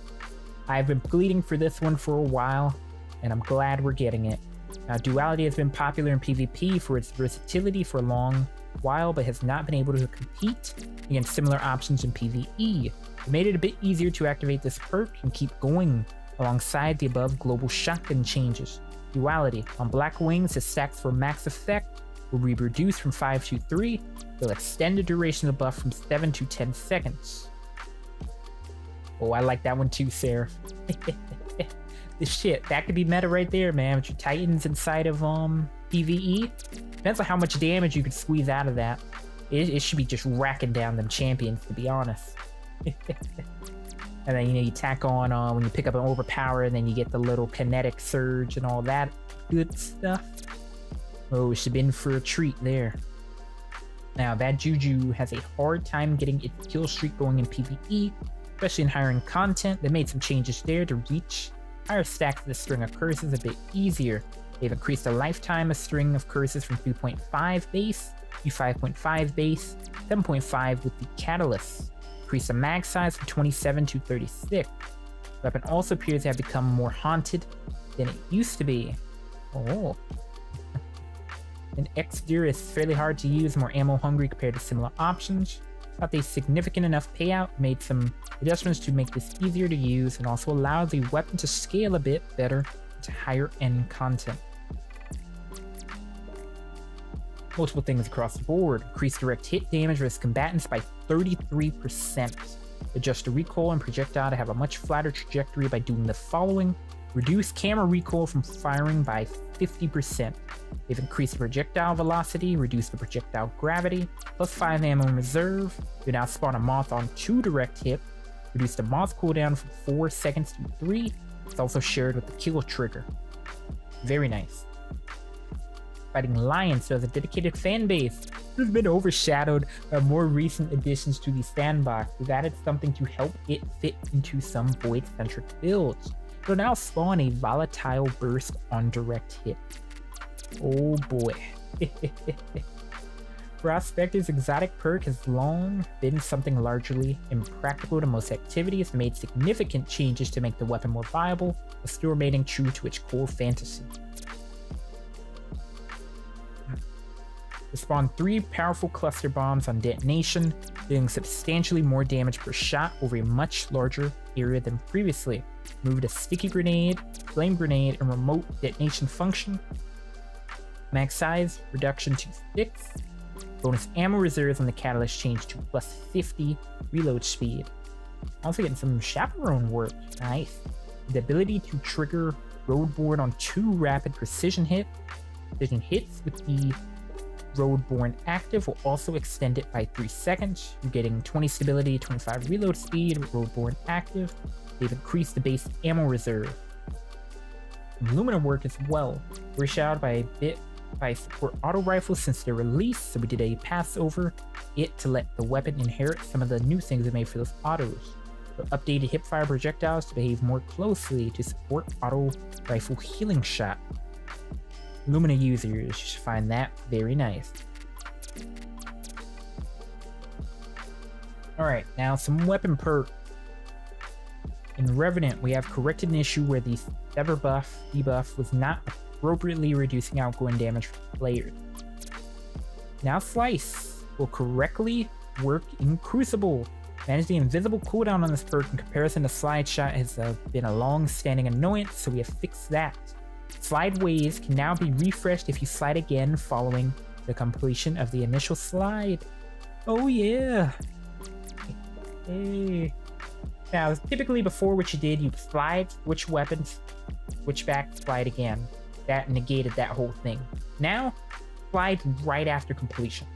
I've been pleading for this one for a while, and I'm glad we're getting it. Now, Duality has been popular in PvP for its versatility for a long while, but has not been able to compete against similar options in PvE. It made it a bit easier to activate this perk and keep going alongside the above global shotgun changes. Duality on Black Wings is stacked for max effect, will be reduced from five to three, will extend the duration of the buff from seven to ten seconds. Oh, I like that one too, Seraph. This shit, that could be meta right there, man, with your Titans inside of um PvE. Depends on how much damage you could squeeze out of that. It, it should be just racking down them champions, to be honest. And then, you know, you tack on uh, when you pick up an overpower, and then you get the little kinetic surge and all that good stuff. Oh, we should have been for a treat there. Now, that Juju has a hard time getting its kill streak going in PvE, especially in higher end content. They made some changes there to reach higher stacks of the string of curses a bit easier. They've increased the lifetime of string of curses from three point five base to five point five base, seven point five with the catalyst. Increase the mag size from twenty-seven to thirty-six. The weapon also appears to have become more haunted than it used to be. Oh. An X-Deer is fairly hard to use, more ammo hungry compared to similar options. Got a significant enough payout, made some adjustments to make this easier to use, and also allow the weapon to scale a bit better to higher end content. Multiple things across the board. Increase direct hit damage versus combatants by thirty-three percent. Adjust the recoil and projectile to have a much flatter trajectory by doing the following. Reduce camera recoil from firing by fifty percent. They've increased the projectile velocity, reduced the projectile gravity, plus five ammo in reserve. You now spawn a moth on two direct hit, reduced the moth cooldown from four seconds to three. It's also shared with the kill trigger. Very nice. Fighting Lions, who has a dedicated fan base, has been overshadowed by more recent additions to the sandbox. We've added something to help it fit into some void-centric builds. It'll now spawn a volatile burst on direct hit. Oh boy. Prospector's exotic perk has long been something largely impractical to most activities, made significant changes to make the weapon more viable, but still remaining true to its core fantasy. They spawn three powerful cluster bombs on detonation, dealing substantially more damage per shot over a much larger area than previously. Moved a sticky grenade, flame grenade, and remote detonation function. Max size reduction to six. Bonus ammo reserves on the catalyst change to plus fifty reload speed. Also getting some chaperone work. Nice. The ability to trigger roadborne on two rapid precision hit. Precision hits with the Roadborne active will also extend it by three seconds. You're getting twenty stability, twenty-five reload speed with Roadborne active. They've increased the base ammo reserve. Lumina work as well. We're shadowed by a bit by support auto rifles since their release, so we did a pass over it to let the weapon inherit some of the new things they made for those autos. So updated hipfire projectiles to behave more closely to support auto rifle healing shot. Lumina users, you should find that very nice. Alright, now some weapon perk. In Revenant, we have corrected an issue where the Sever buff debuff was not appropriately reducing outgoing damage for players. Now Slice will correctly work in Crucible. Manage the invisible cooldown on this perk in comparison to Slide Shot has uh, been a long-standing annoyance, so we have fixed that. Slide waves can now be refreshed if you slide again following the completion of the initial slide. Oh yeah! Hey. Now, typically before what you did, you slide, switch weapons, switch back, slide again. That negated that whole thing. Now, slide right after completion.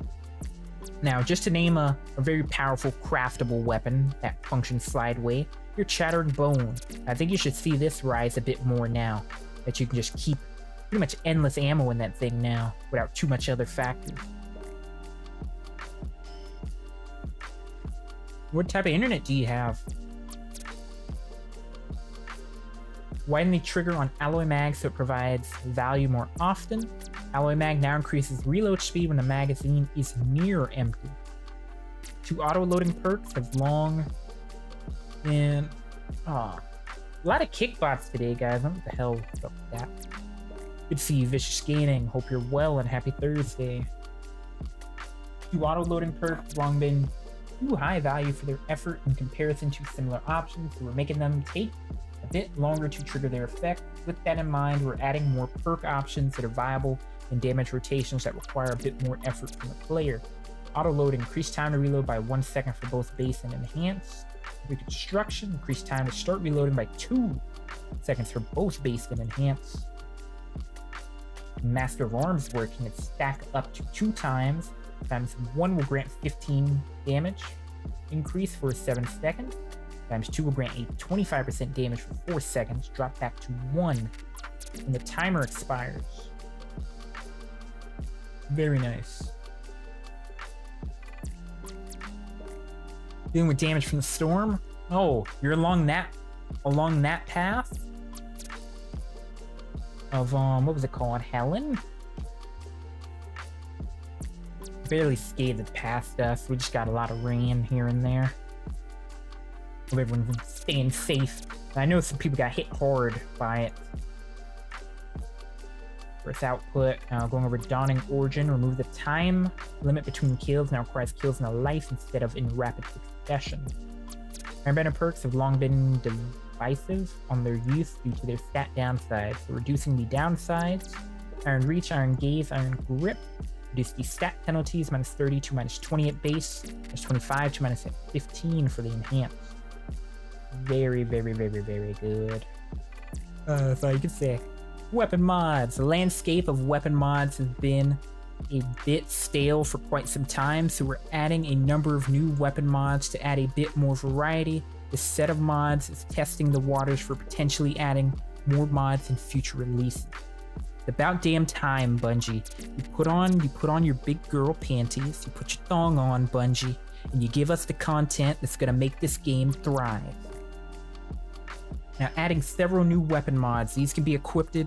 Now, just to name a, a very powerful craftable weapon that functions slide wave, your Shattered Bone. I think you should see this rise a bit more now, that you can just keep pretty much endless ammo in that thing now without too much other factors. What type of internet do you have? Widen the trigger on Alloy Mag so it provides value more often. Alloy Mag now increases reload speed when the magazine is near empty. Two auto-loading perks have long been... ah. Oh. A lot of kickbots today, guys. I don't know what the hell is up with that. Good to see you, Vicious Gaining. Hope you're well and happy Thursday. Two auto-loading perks have long been too high value for their effort in comparison to similar options, so we're making them take a bit longer to trigger their effect. With that in mind, we're adding more perk options that are viable in damage rotations that require a bit more effort from the player. Auto-load increased time to reload by one second for both base and enhanced. Reconstruction, increased time to start reloading by two seconds for both base and enhanced. Master of Arms work can stack up to two times. Times one will grant fifteen damage increase for seven seconds. Times two will grant a twenty-five percent damage for four seconds. Drop back to one when the timer expires. Very nice. Dealing with damage from the storm. Oh, you're along that along that path of um what was it called? Helen? Barely skated past us. We just got a lot of rain here and there. Hope everyone's staying safe. I know some people got hit hard by it. Its output, uh, going over Dawning Origin, remove the time limit between kills, now requires kills in a life instead of in rapid succession. Airbender perks have long been divisive on their use due to their stat downsides, so reducing the downsides. Iron Reach, Iron Gaze, Iron Grip, reduce the stat penalties, minus thirty to minus twenty at base, minus twenty-five to minus fifteen for the enhanced. Very, very, very, very good. Uh, so you can say weapon mods. The landscape of weapon mods has been a bit stale for quite some time, so we're adding a number of new weapon mods to add a bit more variety. The set of mods is testing the waters for potentially adding more mods in future releases. It's about damn time, Bungie. You put on, you put on your big girl panties, you put your thong on, Bungie, and you give us the content that's gonna make this game thrive. Now, adding several new weapon mods. These can be equipped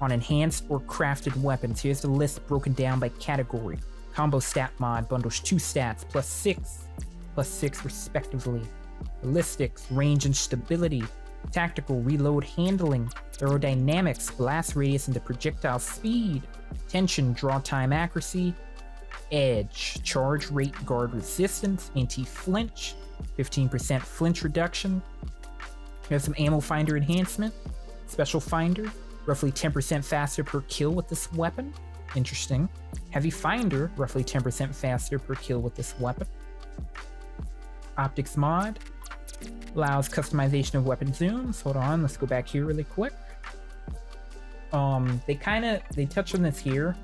on enhanced or crafted weapons. Here's the list broken down by category. Combo stat mod bundles two stats, plus six, plus six respectively. Ballistics, range and stability, tactical, reload handling, aerodynamics, blast radius into projectile speed, tension, draw time accuracy, edge, charge rate, guard resistance, anti-flinch, fifteen percent flinch reduction. We have some ammo finder enhancement, special finder, roughly ten percent faster per kill with this weapon. Interesting. Heavy finder, roughly ten percent faster per kill with this weapon. Optics mod allows customization of weapon zooms. Hold on, let's go back here really quick. Um, they kind of, they touch on this here.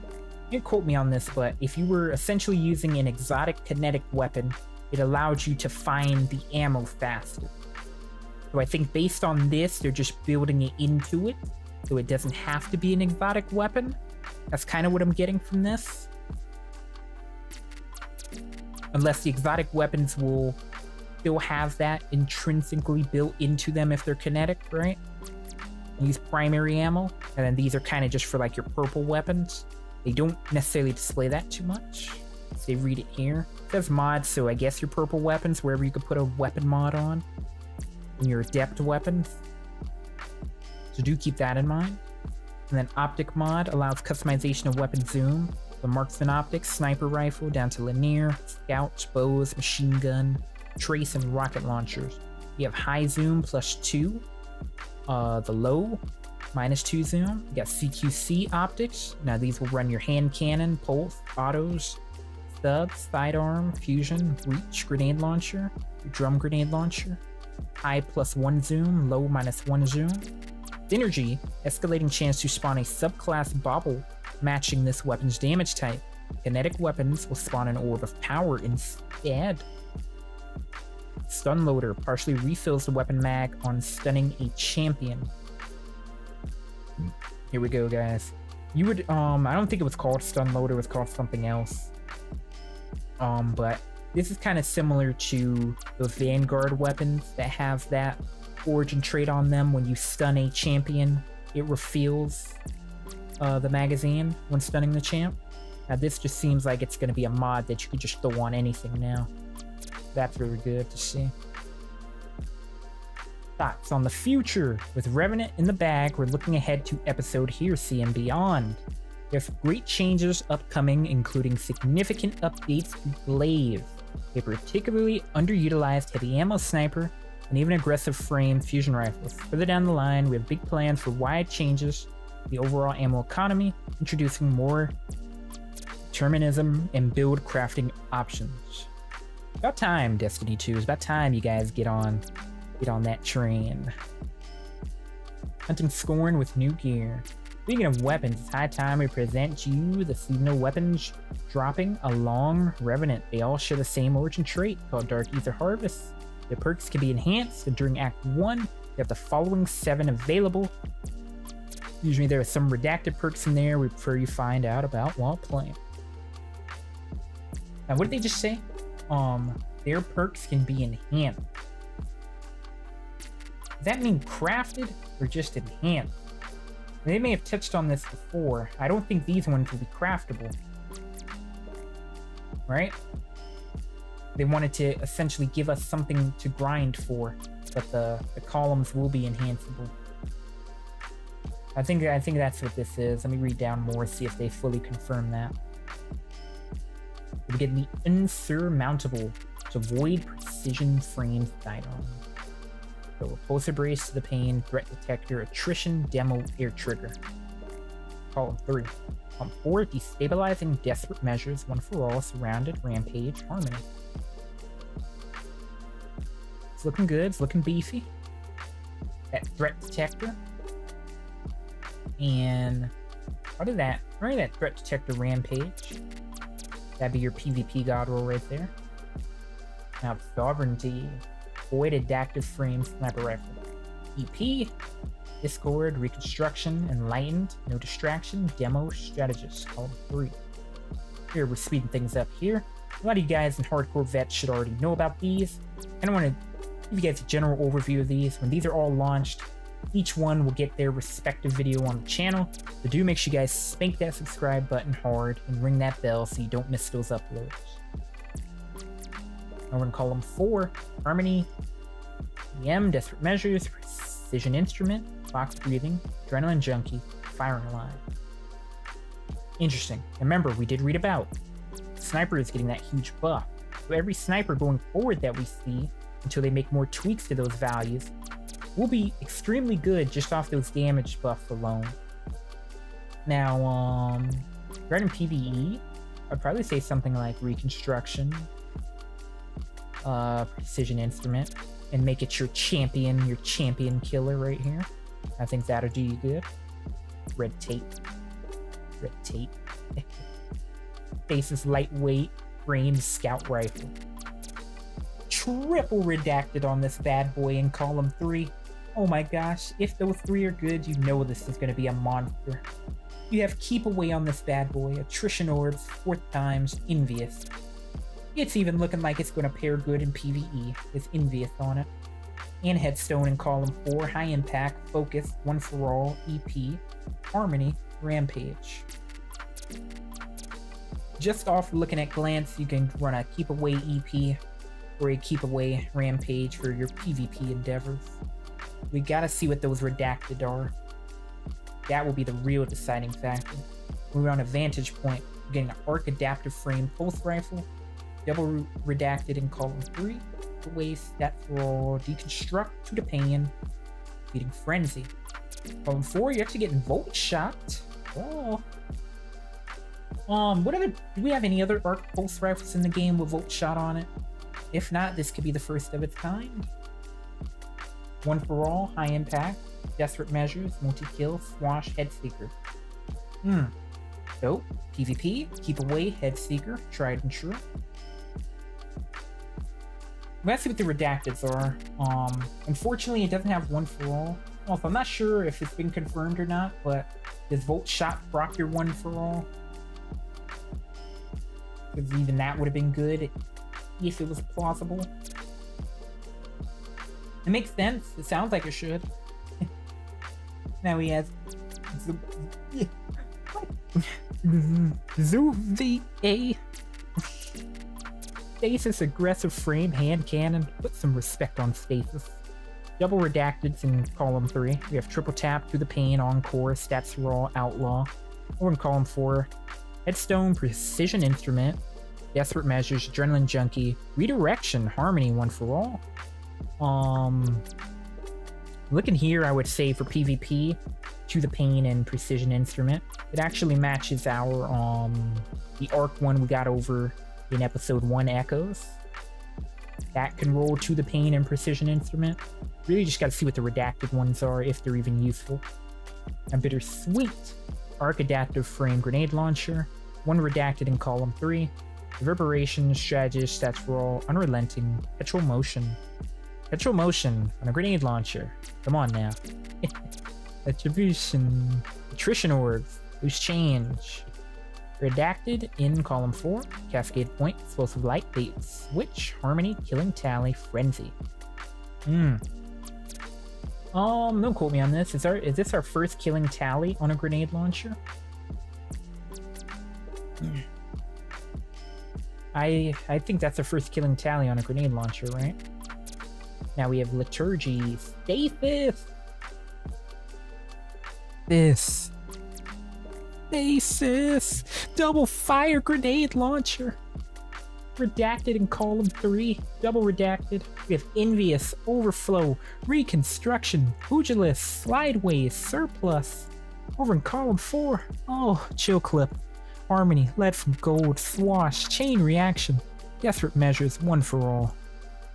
You can quote me on this, but if you were essentially using an exotic kinetic weapon, it allowed you to find the ammo faster. So I think based on this, they're just building it into it, so it doesn't have to be an exotic weapon. That's kind of what I'm getting from this. Unless the exotic weapons will still have that intrinsically built into them if they're kinetic, right? Use primary ammo, and then these are kind of just for like your purple weapons. They don't necessarily display that too much. So they read it here. It says mods, so I guess your purple weapons, wherever you could put a weapon mod on. Your adept weapons, so do keep that in mind. And then optic mod allows customization of weapon zoom, the marksman optics, sniper rifle down to linear, scout, bows, machine gun, trace, and rocket launchers. You have high zoom plus two, uh the low minus two zoom. You got C Q C optics. Now these will run your hand cannon, pulse, autos, subs, sidearm, fusion, breach, grenade launcher, your drum grenade launcher. High plus one zoom, low minus one zoom. Synergy, escalating chance to spawn a subclass bobble matching this weapon's damage type. Kinetic weapons will spawn an orb of power instead. Stun loader partially refills the weapon mag on stunning a champion. Here we go, guys. You would, um, I don't think it was called stun loader, it was called something else. Um, but. This is kind of similar to those Vanguard weapons that have that origin trait on them. When you stun a champion, it refills uh, the magazine when stunning the champ. Now this just seems like it's going to be a mod that you could just throw on anything now. That's really good to see. Thoughts on the future. With Revenant in the bag, we're looking ahead to episode Heresy and beyond. There's great changes upcoming, including significant updates to Glaive, a particularly underutilized heavy ammo sniper, and even aggressive frame fusion rifles. Further down the line, we have big plans for wide changes to the overall ammo economy, introducing more determinism and build crafting options. About time, Destiny two. It's about time you guys get on, get on that train. Hunting Scorn with new gear. Speaking of weapons, it's high time we present you the seasonal weapons dropping along Revenant. They all share the same origin trait called Dark Aether Harvest. Their perks can be enhanced, and during Act one, you have the following seven available. Usually there are some redacted perks in there we prefer you find out about while playing. Now, what did they just say? Um, their perks can be enhanced. Does that mean crafted or just enhanced? They may have touched on this before. I don't think these ones will be craftable. Right? They wanted to essentially give us something to grind for, but the, the columns will be enhanceable. I think, I think that's what this is. Let me read down more, see if they fully confirm that. We get the Insurmountable to Void Precision Frame Sidearm. So repulsor brace to the pain, threat detector, attrition, demo, air trigger. Column three. Column four, destabilizing, desperate measures, one for all, surrounded, rampage, harmony. It's looking good, it's looking beefy. That threat detector. And what is that? Right, that threat detector rampage. That'd be your PvP god roll right there. Now sovereignty, void adaptive frame sniper rifle. E P, discord, reconstruction, enlightened, no distraction, demo, strategist, all three. Here we're speeding things up here. A lot of you guys in hardcore vets should already know about these. And I want to give you guys a general overview of these. When these are all launched, each one will get their respective video on the channel. So do make sure you guys spank that subscribe button hard and ring that bell so you don't miss those uploads. Now we're gonna call them four: Harmony, E M, Desperate Measures, Precision Instrument, Box Breathing, Adrenaline Junkie, Firing Line. Interesting. Remember, we did read about Sniper is getting that huge buff. So every sniper going forward that we see, until they make more tweaks to those values, will be extremely good just off those damage buffs alone. Now, um, regarding PvE, I'd probably say something like Reconstruction, uh, Precision Instrument, and make it your champion, your champion killer right here. I think that'll do you good. Red Tape. Red Tape. Stasis Lightweight Frame Scout Rifle. Triple redacted on this bad boy in column three. Oh my gosh, if those three are good, you know this is going to be a monster. You have Keep Away on this bad boy, Attrition Orbs, Fourth Times, Envious. It's even looking like it's going to pair good in PvE with Envious on it. And Headstone in column four, High Impact, Focus, One For All, E P, Harmony, Rampage. Just off looking at glance, you can run a Keep Away E P, or a Keep Away Rampage for your PvP endeavors. We gotta see what those redacted are. That will be the real deciding factor. When we're on a vantage point, we're getting an Arc Adaptive Frame Pulse Rifle, double redacted in column three, away stat for all, deconstruct to the pain, beating frenzy. Column four, you're actually getting Volt Shot. Oh. Um, what other, do we have any other Arc Pulse Rifles in the game with Volt Shot on it? If not, this could be the first of its kind. One For All, High Impact, Desperate Measures, Multi-Kill, Swash, Headseeker. Hmm. So, PvP, Keep Away, Headseeker, tried and true. Let's see what the redacteds are. Um, unfortunately, it doesn't have One For All. Also, I'm not sure if it's been confirmed or not, but does Volt Shot drop your One For All? Because even that would have been good if it was plausible. It makes sense. It sounds like it should. Now he has Zuva. Stasis Aggressive Frame Hand Cannon. Put some respect on Stasis. Double redacted in column three. We have Triple Tap, To the Pain, Encore, Stats Raw, Outlaw. Or in column four, Headstone, Precision Instrument, Desperate Measures, Adrenaline Junkie, Redirection, Harmony, One For All. Um, looking here, I would say for PvP, To the Pain and Precision Instrument. It actually matches our, um, the Arc one we got over in episode one, Echoes. That can roll To the Pain and Precision Instrument. Really just gotta see what the redacted ones are, if they're even useful. A Bittersweet, Arc Adaptive Frame Grenade Launcher, one redacted in column three. Reverberation, Strategist, Stats For All, Unrelenting, Perpetual Motion. Perpetual Motion on a grenade launcher. Come on now. Attribution. Attrition Orbs. Loose Change. Redacted in column four. Cascade Point. Explosive Light. Bait Switch. Harmony. Killing Tally. Frenzy. Hmm. Um, don't quote me on this. Is, our, is this our first Killing Tally on a grenade launcher? Hmm. I, I think that's the first Killing Tally on a grenade launcher, right? Now we have Liturgy, Stasis, this, Stasis, Double Fire Grenade Launcher, redacted in column three, double redacted. We have Envious, Overflow, Reconstruction, Pugilist, Slideways, Surplus, over in column four. Oh, Chill Clip. Harmony, Lead From Gold, Swash, Chain Reaction, Desperate Measures, One For All.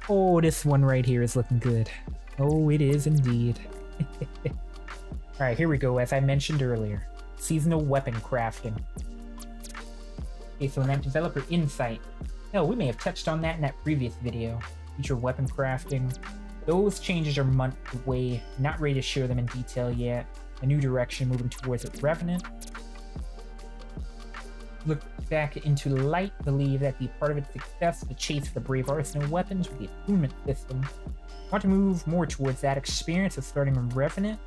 Oh, this one right here is looking good. Oh, it is indeed. Alright, here we go, as I mentioned earlier. Seasonal Weapon Crafting. Okay, so that Developer Insight. No, we may have touched on that in that previous video. Future Weapon Crafting. Those changes are months away. Not ready to share them in detail yet. A new direction moving towards a Revenant. Look back into light, believe that the part of its success, the chase for the brave arsenal weapons with the attunement system. Want to move more towards that experience of starting a Revenant.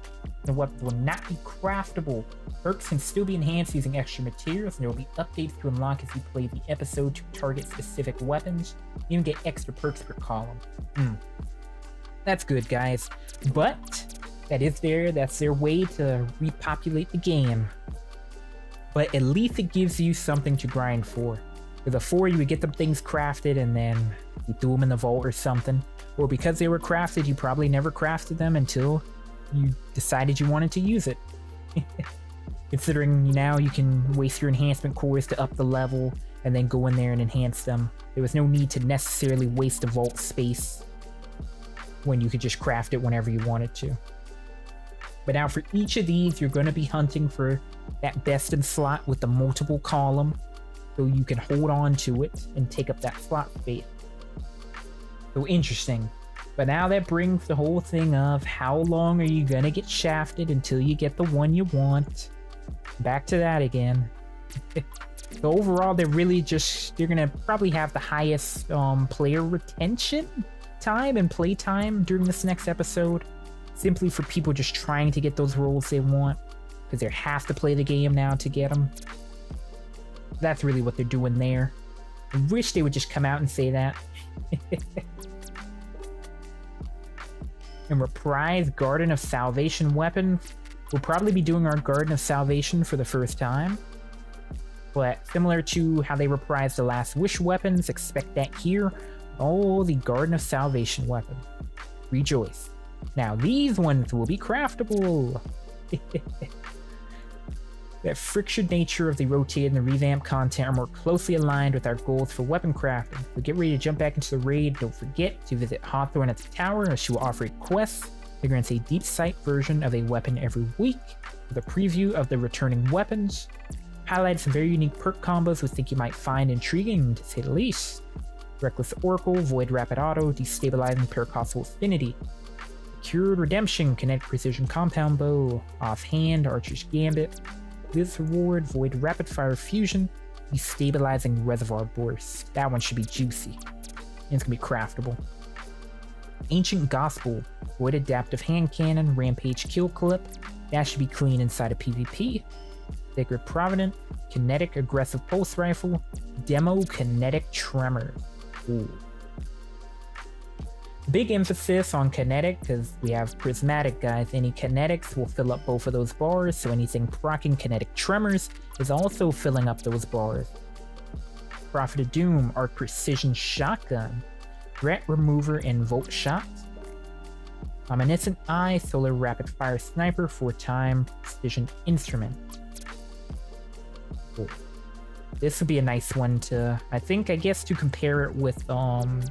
The weapons will not be craftable. Perks can still be enhanced using extra materials, and there will be updates to unlock as you play the episode to target specific weapons. You even get extra perks per column. Mm. That's good, guys. But that is there. That's their way to repopulate the game. But at least it gives you something to grind for. Because before you would get them things crafted and then you threw them in the vault or something. Or because they were crafted, you probably never crafted them until you decided you wanted to use it. Considering now you can waste your enhancement cores to up the level and then go in there and enhance them. There was no need to necessarily waste a vault space when you could just craft it whenever you wanted to. But now for each of these, you're going to be hunting for that best in slot with the multiple column, so you can hold on to it and take up that slot space. So interesting. But now that brings the whole thing of how long are you going to get shafted until you get the one you want. Back to that again. So overall, they're really just, they're going to probably have the highest um, player retention time and play time during this next episode. Simply for people just trying to get those roles they want, because they have to play the game now to get them. That's really what they're doing there. I wish they would just come out and say that. And reprise Garden of Salvation weapons. We'll probably be doing our Garden of Salvation for the first time. But similar to how they reprised the Last Wish weapons, expect that here. Oh, the Garden of Salvation weapon. Rejoice. Now these ones will be craftable. That fractured nature of the rotated and the revamped content are more closely aligned with our goals for weapon crafting. So get ready to jump back into the raid. Don't forget to visit Hawthorne at the tower, as she will offer a quest. They're going to say deep sight version of a weapon every week, with a preview of the returning weapons. Highlight some very unique perk combos we think you might find intriguing, to say the least. Reckless Oracle, Void Rapid Auto, Destabilizing Pentecostal Affinity. Cured Redemption, Kinetic Precision Compound Bow, Offhand, Archer's Gambit, Witherhoard, Void Rapid Fire Fusion, Destabilizing Reservoir Burst. That one should be juicy. And it's going to be craftable. Ancient Gospel, Void Adaptive Hand Cannon, Rampage Kill Clip. That should be clean inside of PvP. Sacred Provident, Kinetic Aggressive Pulse Rifle, Demo Kinetic Tremor. Ooh. Big emphasis on kinetic, because we have prismatic, guys. Any kinetics will fill up both of those bars, so anything proccing kinetic tremors is also filling up those bars. Prophet of Doom, our precision shotgun, threat remover and volt shot, Omniscient Eye, solar rapid fire sniper, four time precision instrument. Cool. This would be a nice one to, I think, I guess to compare it with um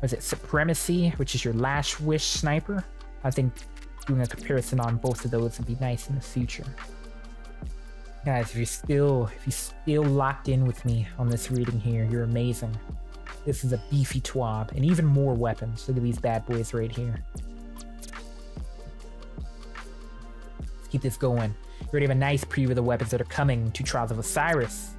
was it Supremacy, which is your Last Wish sniper? I think doing a comparison on both of those would be nice in the future. Guys, if you're still if you're still locked in with me on this reading here, you're amazing. This is a beefy twab, and even more weapons. Look at these bad boys right here. Let's keep this going. We already have a nice preview of the weapons that are coming to Trials of Osiris.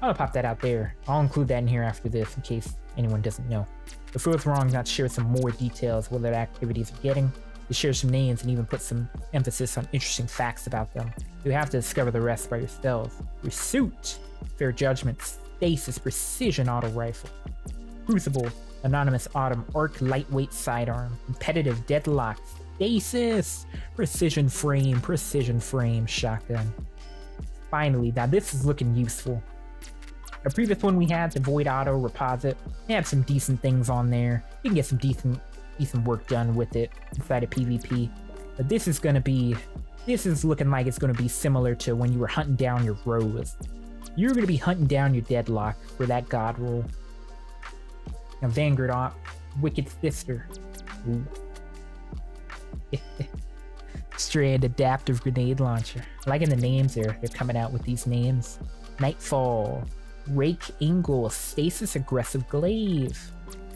I'll pop that out there. I'll include that in here after this in case anyone doesn't know. If it was wrong, not share some more details what their activities are getting, to share some names and even put some emphasis on interesting facts about them. You'll have to discover the rest by yourselves. Pursuit, Fair Judgment, Stasis, Precision Auto Rifle, Crucible, Anonymous Autumn, Arc Lightweight Sidearm, Competitive Deadlock, Stasis, Precision Frame, Precision Frame Shotgun. Finally, now this is looking useful. The previous one we had, the Void Auto Reposit, they have some decent things on there. You can get some decent decent work done with it inside of PvP. But this is gonna be this is looking like it's gonna be similar to when you were hunting down your Rose. You're gonna be hunting down your Deadlock for that God roll. Now Vanguard Op, Wicked Sister. Strand Adaptive Grenade Launcher. I'm liking the names there. They're coming out with these names. Nightfall, Rake Angle, Stasis Aggressive Glaive.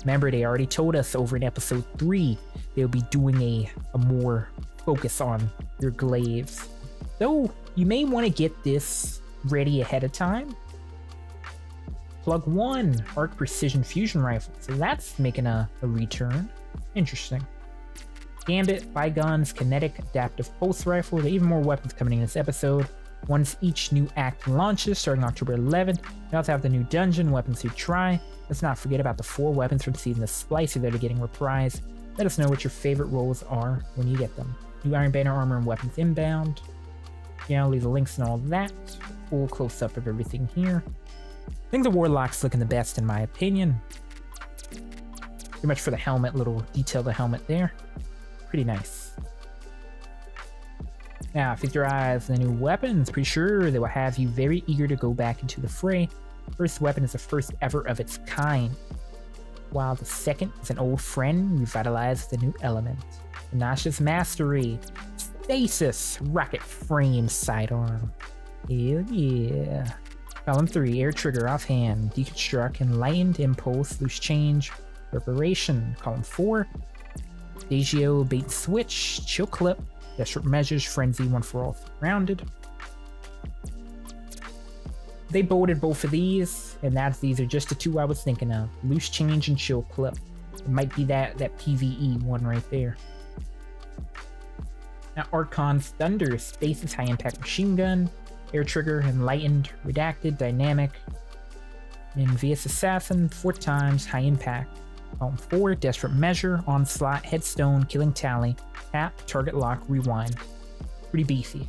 Remember, they already told us over in episode three, they'll be doing a, a more focus on your glaives. So you may want to get this ready ahead of time. Plug one, Arc Precision Fusion Rifle. So that's making a, a return. Interesting. Gambit, Bygones, Kinetic, Adaptive Pulse Rifle. There are even more weapons coming in this episode. Once each new act launches, starting October eleventh, you also have the new dungeon, Weapons Who Try. Let's not forget about the four weapons from Season of Splicer that are getting reprised. Let us know what your favorite roles are when you get them. New Iron Banner armor and weapons inbound. You know, leave the links and all that. Full close-up of everything here. I think the Warlock's looking the best in my opinion. Pretty much for the helmet, little detail of the helmet there. Pretty nice. Now, if you your eyes on the new weapons, pretty sure they will have you very eager to go back into the fray. First weapon is the first ever of its kind, while the second is an old friend revitalized with a new element. Inasha's Mastery, Stasis, Rocket Frame Sidearm. Hell yeah. Column three, Air Trigger, Offhand, Deconstruct, Enlightened Impulse, Loose Change, Reparation. Column four, Dagio, Bait Switch, Chill Clip, Desperate Measures, Frenzy, One for All, Rounded. They bolted both of these, and that's these are just the two I was thinking of. Loose Change and Chill Clip. It might be that, that PvE one right there. Now Archon's Thunder, Space's High Impact Machine Gun, Air Trigger, Enlightened, Redacted, Dynamic, and Envious Assassin, four times, High Impact. Column four, Desperate Measure, Onslaught, Headstone, Killing Tally, Tap, Target Lock, Rewind. Pretty beefy.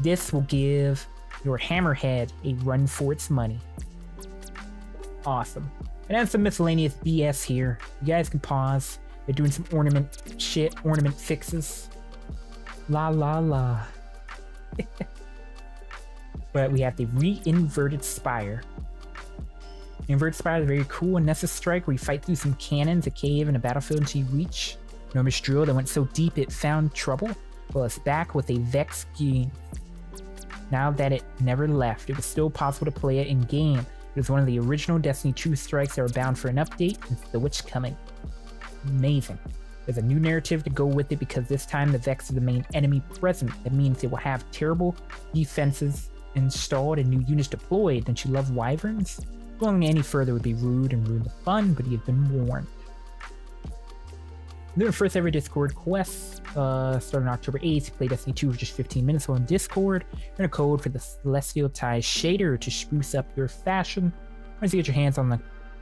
This will give your Hammerhead a run for its money. Awesome. And that's some miscellaneous B S here. You guys can pause. They're doing some ornament shit, ornament fixes. La la la. But we have the re-inverted Spire. Inverted Spire is very cool. And Nessus Strike, where you fight through some cannons, a cave, and a battlefield until you reach Gnomish Drill that went so deep it found trouble. Well, it's back with a Vex game. Now that it never left, it was still possible to play it in game. It was one of the original Destiny two strikes that were bound for an update, and it's the Witch coming. Amazing. There's a new narrative to go with it because this time the Vex is the main enemy present. That means it will have terrible defenses installed and new units deployed. Don't you love wyverns? Going any further would be rude and ruin the fun, but you've been warned. Their first ever Discord quest, uh, starting October eighth. You play Destiny two for just fifteen minutes on Discord. Earn a code for the Celestial Tie Shader to spruce up your fashion. Once you get your hands on the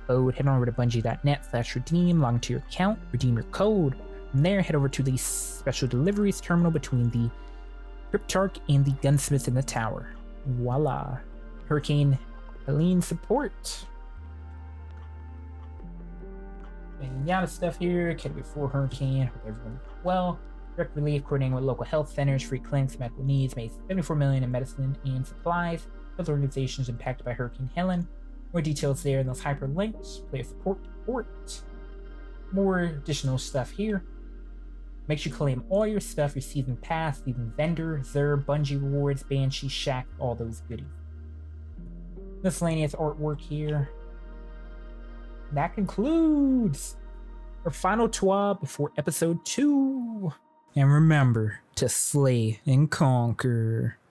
code, head on over to bungie dot net slash redeem, log into your account, redeem your code. From there, head over to the Special Deliveries terminal between the Cryptarch and the Gunsmiths in the Tower. Voila. Hurricane Helene support. And yada stuff here. Category four Hurricane. Hope everyone well. Direct relief, coordinating with local health centers, free clinics, medical needs, made seventy-four million dollars in medicine and supplies. Those organizations impacted by Hurricane Helen. More details there in those hyperlinks. Player support report. More additional stuff here. Make sure you claim all your stuff, your season pass, season vendor, Xur, Bungie rewards, Banshee, Shack, all those goodies. Miscellaneous artwork here. That concludes our final tour before episode two. And remember to slay and conquer.